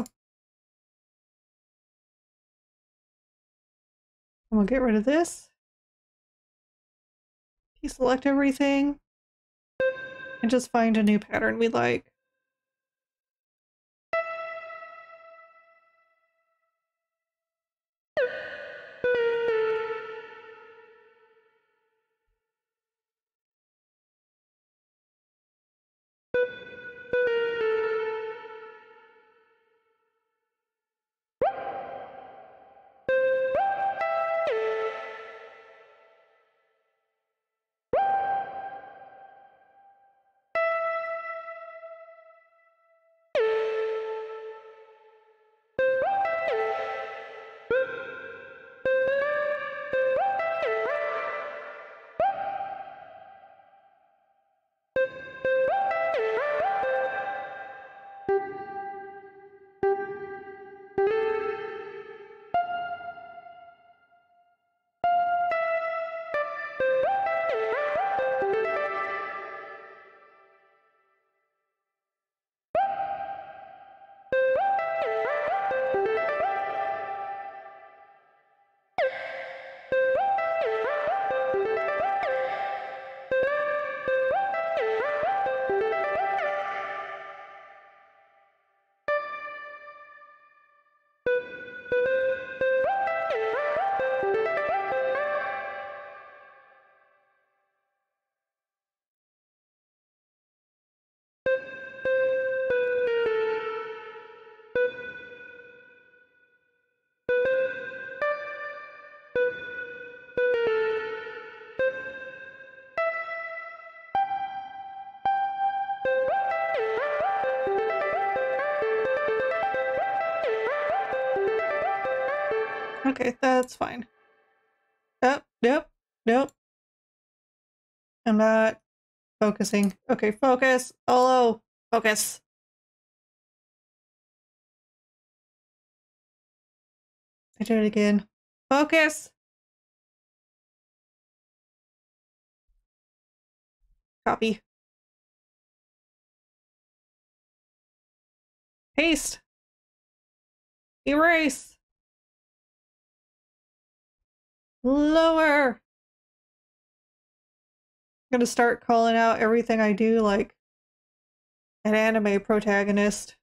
I'm gonna get rid of this. Deselect everything and just find a new pattern we like. Okay, that's fine. Oh, nope, nope. I'm not focusing. Okay, focus. Hello, focus. I do it again. Focus. Copy. Paste. Erase. Lower. I'm gonna start calling out everything I do like an anime protagonist.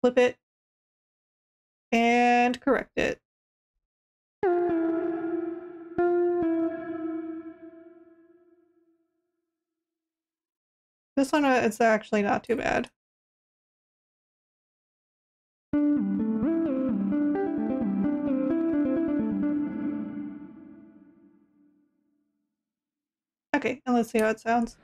Flip it and correct it. This one is actually not too bad. Okay, and let's see how it sounds.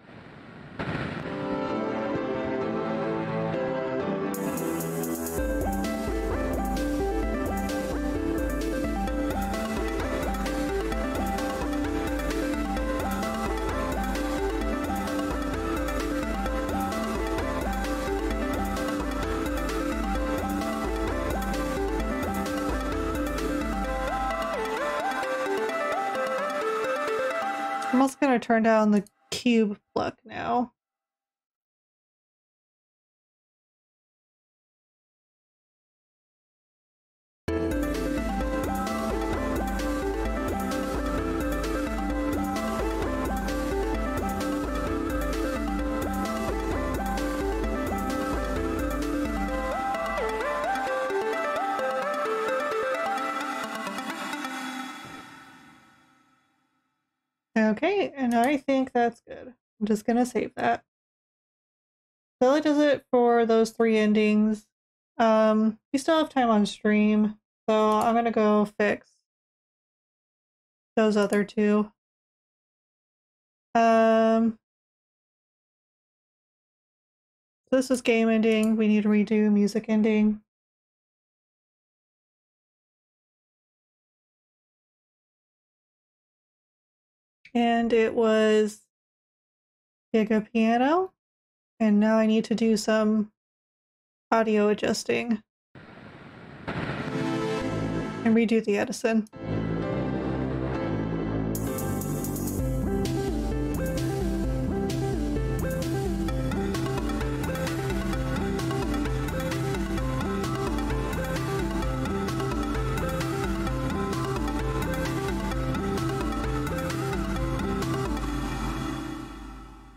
I'm also going to turn down the cube pluck now. Okay, and I think that's good. I'm just gonna save that. So that does it for those three endings. We still have time on stream, so I'm gonna go fix those other two. This is game ending. We need to redo music ending. And it was Giga Piano. And now I need to do some audio adjusting. And redo the Edison.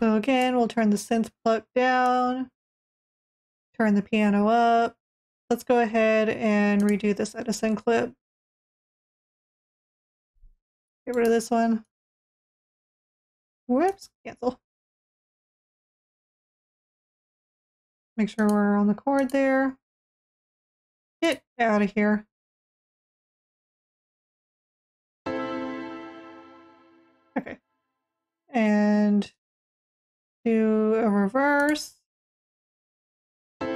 So again, we'll turn the synth pluck down, turn the piano up. Let's go ahead and redo this Edison clip. Get rid of this one. Whoops, cancel. Make sure we're on the chord there. Get out of here. Okay. And do a reverse. I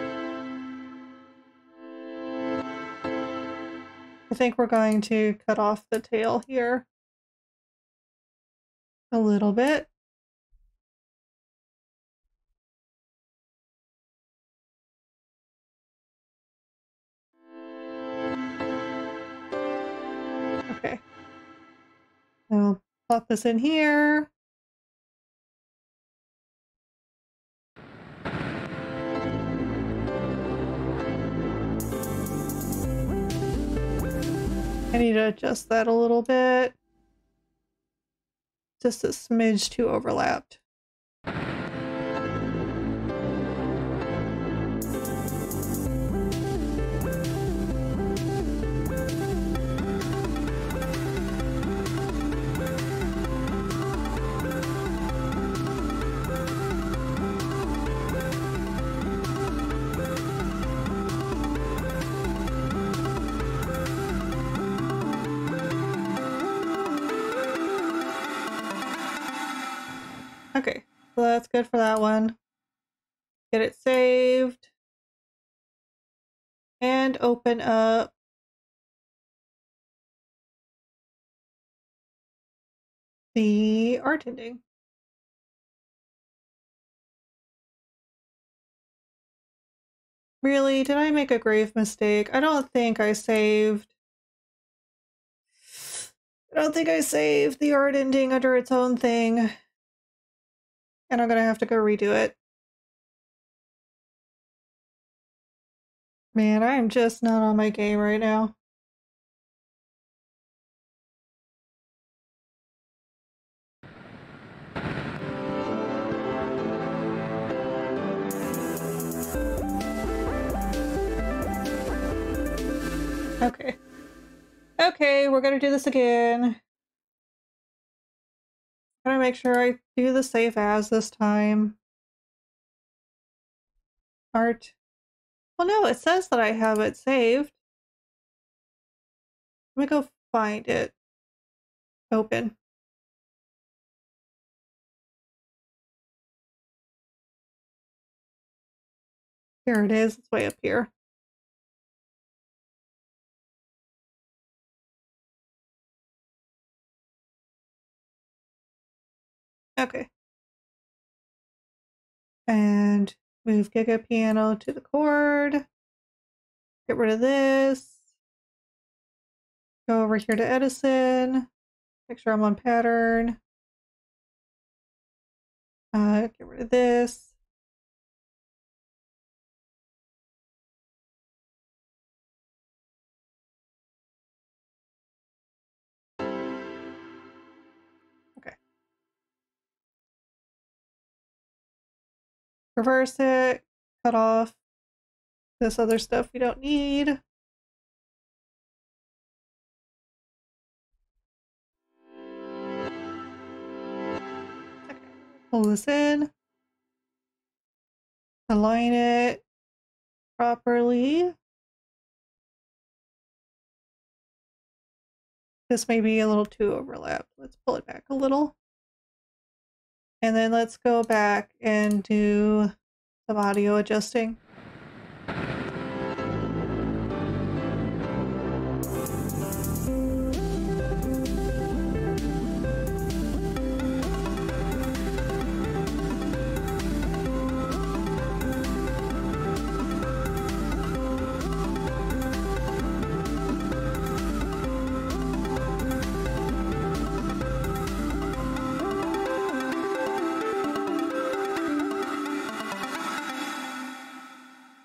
think we're going to cut off the tail here a little bit. Okay. I'll pop this in here. I need to adjust that a little bit. Just a smidge too overlapped. Okay, so that's good for that one. Get it saved. And open up. The art ending. Really, did I make a grave mistake? I don't think I saved. I don't think I saved the art ending under its own thing. And I'm going to have to go redo it. Man, I am just not on my game right now. Okay. Okay, we're going to do this again. I'm gonna make sure I do the save as this time. Art. Well, no, it says that I have it saved. Let me go find it. Open. Here it is. It's way up here. Okay. And move Giga Piano to the chord. Get rid of this. Go over here to Edison. Make sure I'm on pattern. Get rid of this. Reverse it, cut off this other stuff we don't need. pull this in, align it properly. This may be a little too overlapped. Let's pull it back a little. And then let's go back and do some audio adjusting.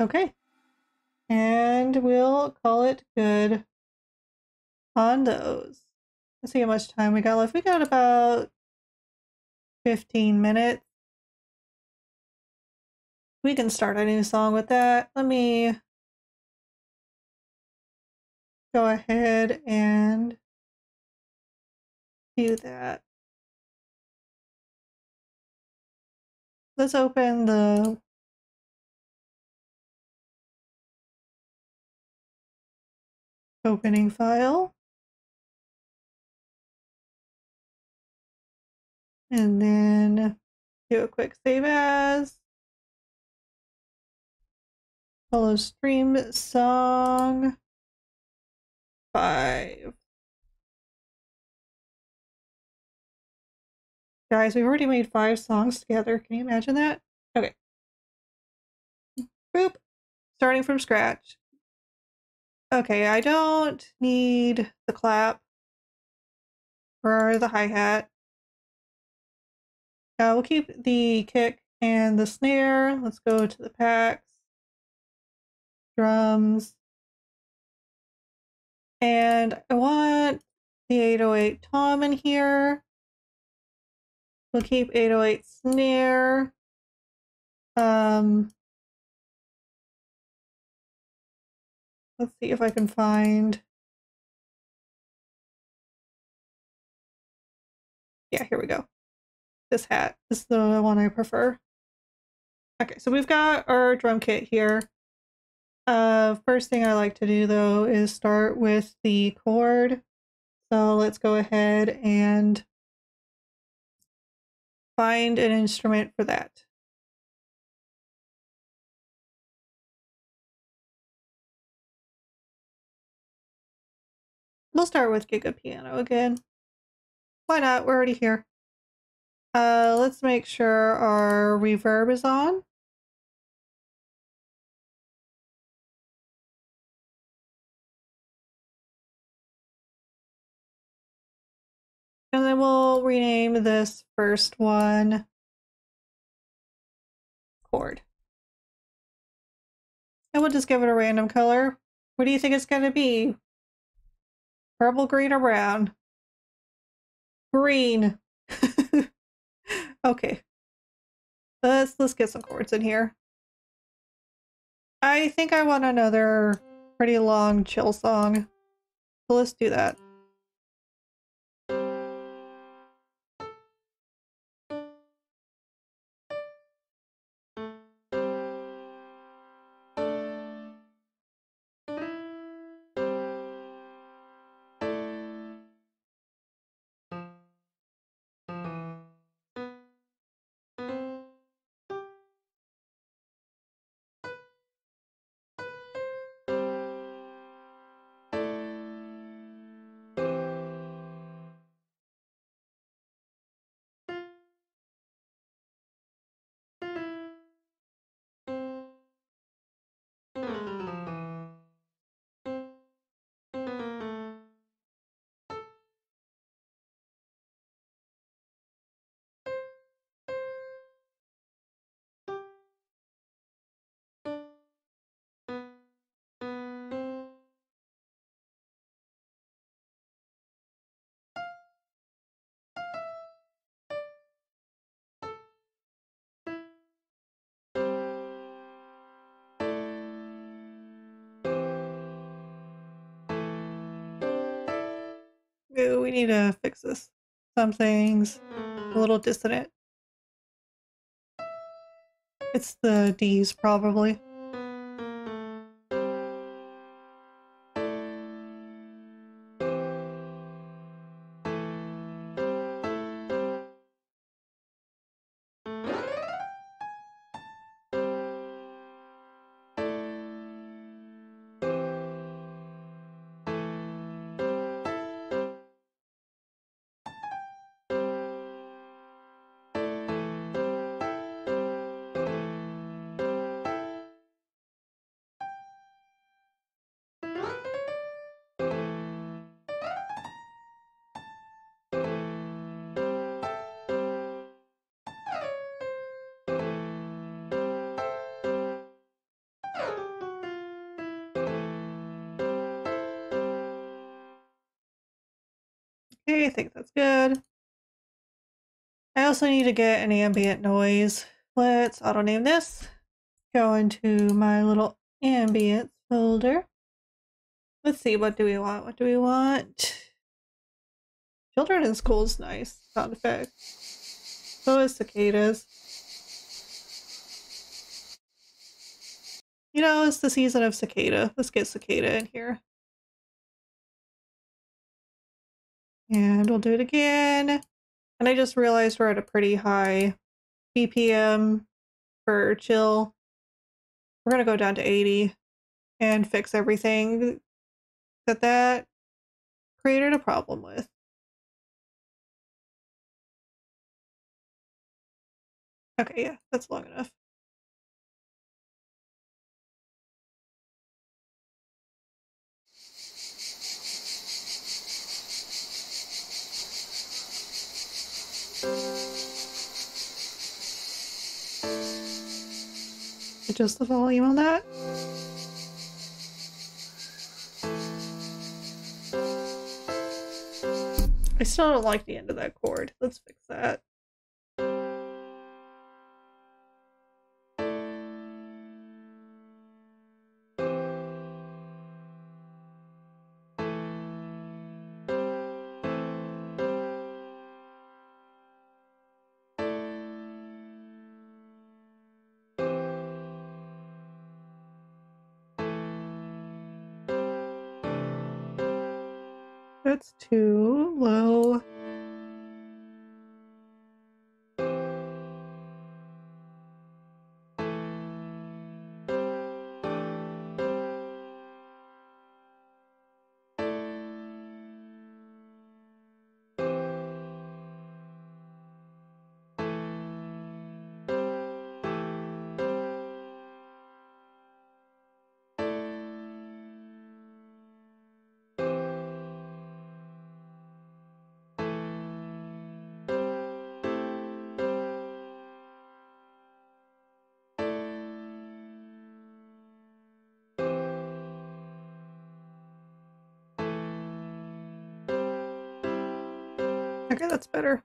Okay, and we'll call it good on those. Let's see how much time we got left. We got about 15 minutes. We can start a new song with that. Let me go ahead and do that. Let's open the opening file, and then do a quick save as, follow stream song 5. Guys, we've already made 5 songs together. Can you imagine that? Okay. Boop. Starting from scratch. Okay, I don't need the clap or the hi-hat. We'll keep the kick and the snare. Let's go to the packs, drums, and I want the 808 tom in here. We'll keep 808 snare. Let's see if I can find. Yeah, here we go. This hat is the one I prefer. Okay, so we've got our drum kit here. First thing I like to do though is start with the chord. So let's go ahead and find an instrument for that. We'll start with Giga Piano again. Why not? We're already here. Let's make sure our reverb is on. And then we'll rename this first one chord. And we'll just give it a random color. What do you think it's going to be? Purple, green, or brown? Green. Okay. Let's get some chords in here. I think I want another pretty long chill song. So let's do that. We need to fix this. Some things a little dissonant. It's the D's, probably. I think that's good. I also need to get an ambient noise. Let's auto name this. Go into my little ambience folder. Let's see, what do we want? What do we want? Children in school is nice. Sound effect. So is cicadas. You know, it's the season of cicada. Let's get cicada in here. And we'll do it again. And I just realized we're at a pretty high BPM for chill. We're gonna go down to 80 and fix everything that created a problem with. Okay, yeah, that's long enough. Just the volume on that. I still don't like the end of that chord. Let's fix that. That's too low. Okay, that's better.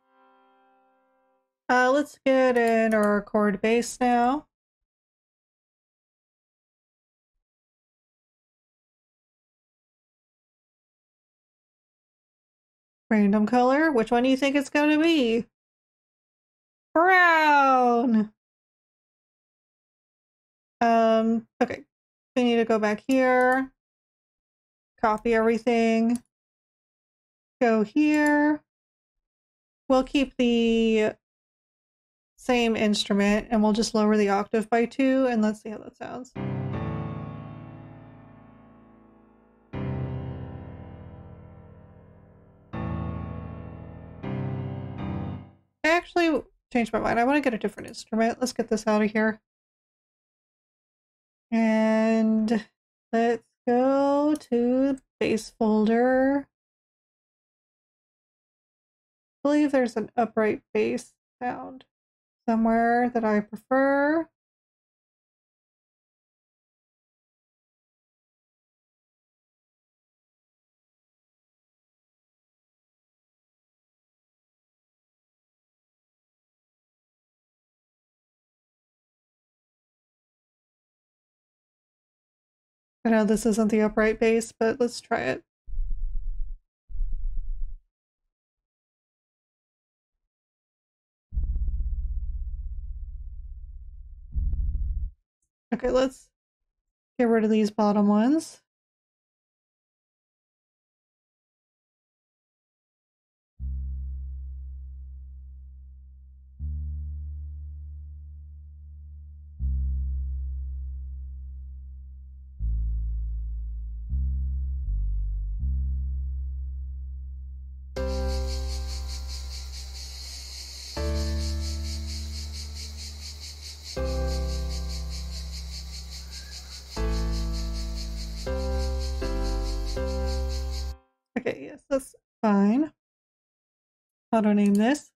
Let's get in our chord base now. Random color. Which one do you think it's going to be? Brown! Okay. We need to go back here. Copy everything. Go here. We'll keep the same instrument and we'll just lower the octave by 2 and let's see how that sounds. I actually changed my mind. I want to get a different instrument. Let's get this out of here. And let's go to the bass folder. I believe there's an upright bass sound somewhere that I prefer. I know this isn't the upright bass, but let's try it. Okay, let's get rid of these bottom ones. Okay, yes, that's fine. Auto name this.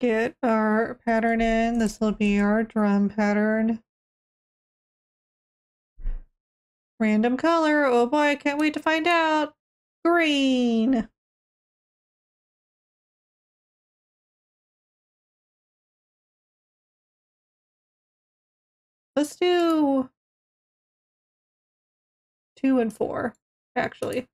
Get our pattern in. This will be our drum pattern. Random color. Oh boy, I can't wait to find out. Green. Let's do 2 and 4, actually.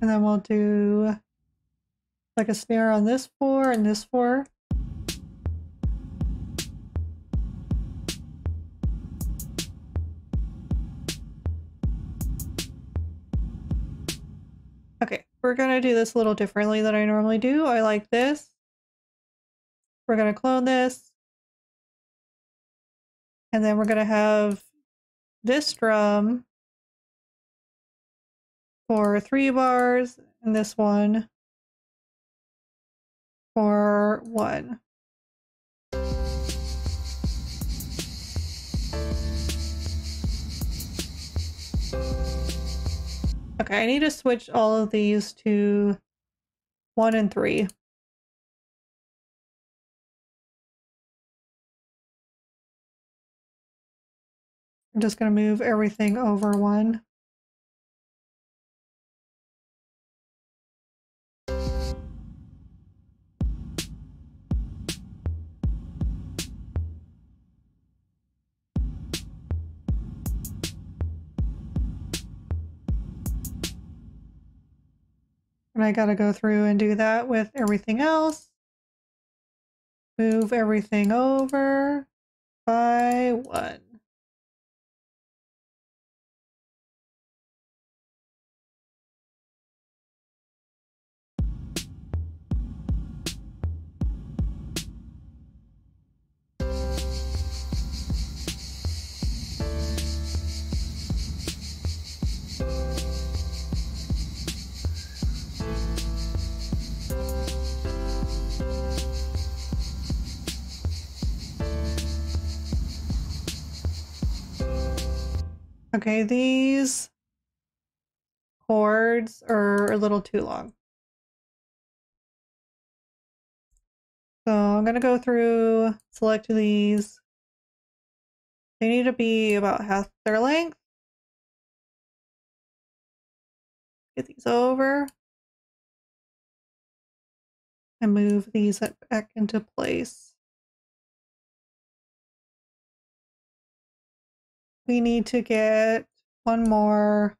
And then we'll do like a snare on this 4 and this 4. Okay, we're gonna do this a little differently than I normally do. I like this. We're gonna clone this. And then we're gonna have this drum for 3 bars, and this one for 1. Okay, I need to switch all of these to 1 and 3. I'm just going to move everything over 1. And I gotta go through and do that with everything else. Move everything over by 1. Okay, these chords are a little too long. So I'm going to go through, select these. They need to be about half their length. Get these over. And move these back into place. We need to get one more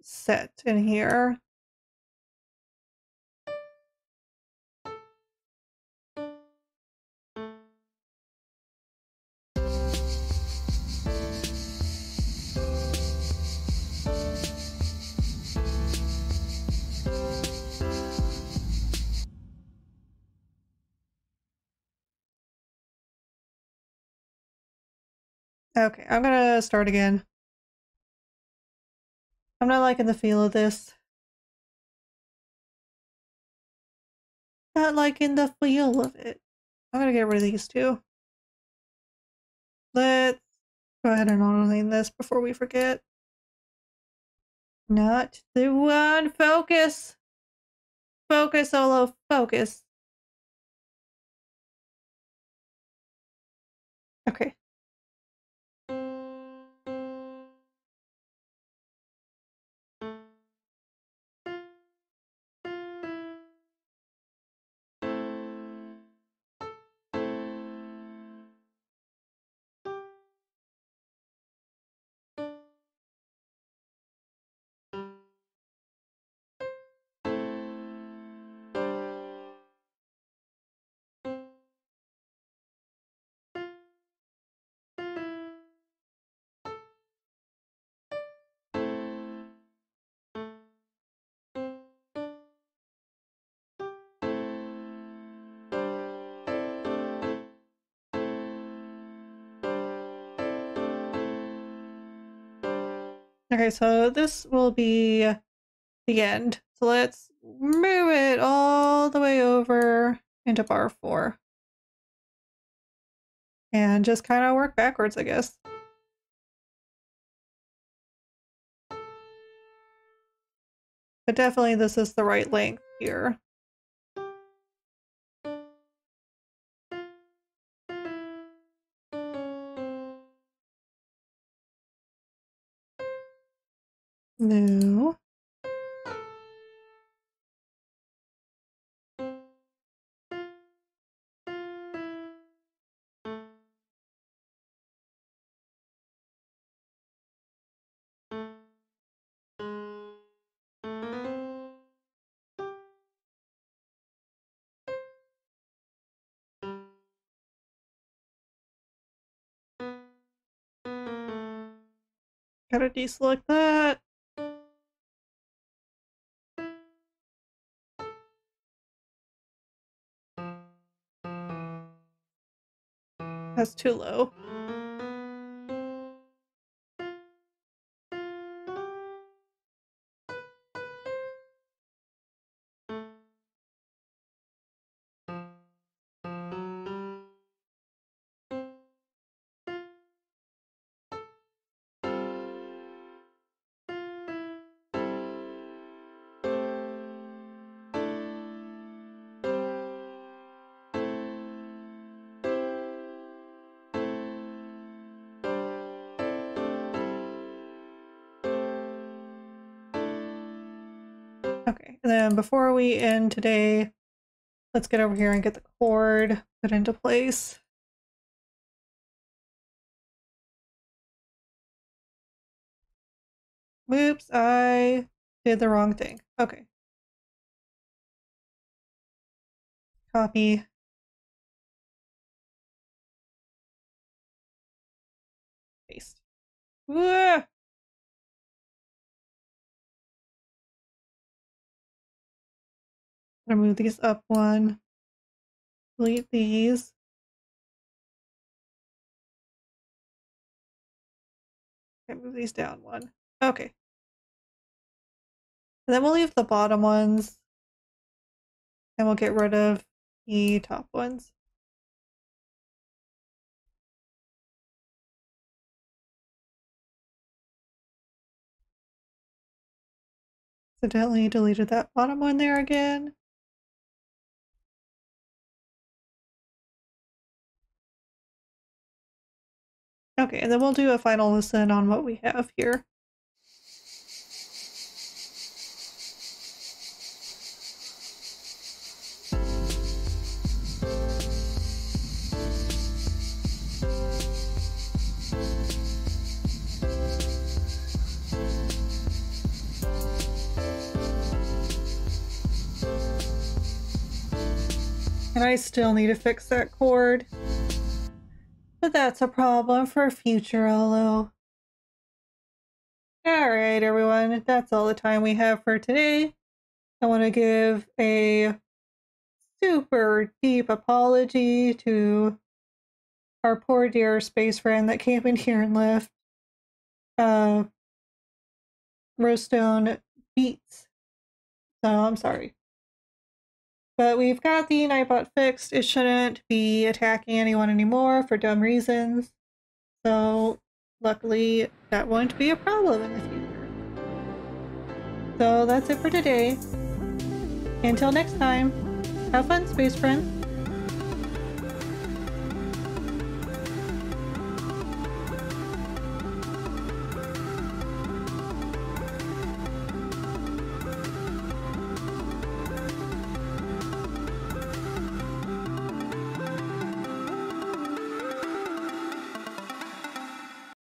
set in here. Okay, I'm gonna start again. I'm not liking the feel of this. Not liking the feel of it. I'm gonna get rid of these 2. Let's go ahead and auto-name this before we forget. Not the one. Focus. Focus, Olo. Focus. Okay. Okay, so this will be the end. So let's move it all the way over into bar 4. And just kind of work backwards, I guess. But definitely this is the right length here. No. Gotta deselect that. That's too low. Okay, and then before we end today, let's get over here and get the chord put into place. Whoops, I did the wrong thing. Okay. Copy. Paste. Whoa! I'm gonna move these up one, delete these. Okay, move these down one. Okay. And then we'll leave the bottom ones and we'll get rid of the top ones. Accidentally deleted that bottom one there again. Okay, and then we'll do a final listen on what we have here. And I still need to fix that chord. But that's a problem for future Allo. Alright everyone, that's all the time we have for today. I want to give a super deep apology to our poor dear space friend that came in here and left. Rostone Beats. So I'm sorry. But we've got the Nightbot fixed. It shouldn't be attacking anyone anymore for dumb reasons. So luckily that won't be a problem in the future. So that's it for today. Until next time, have fun, space friends.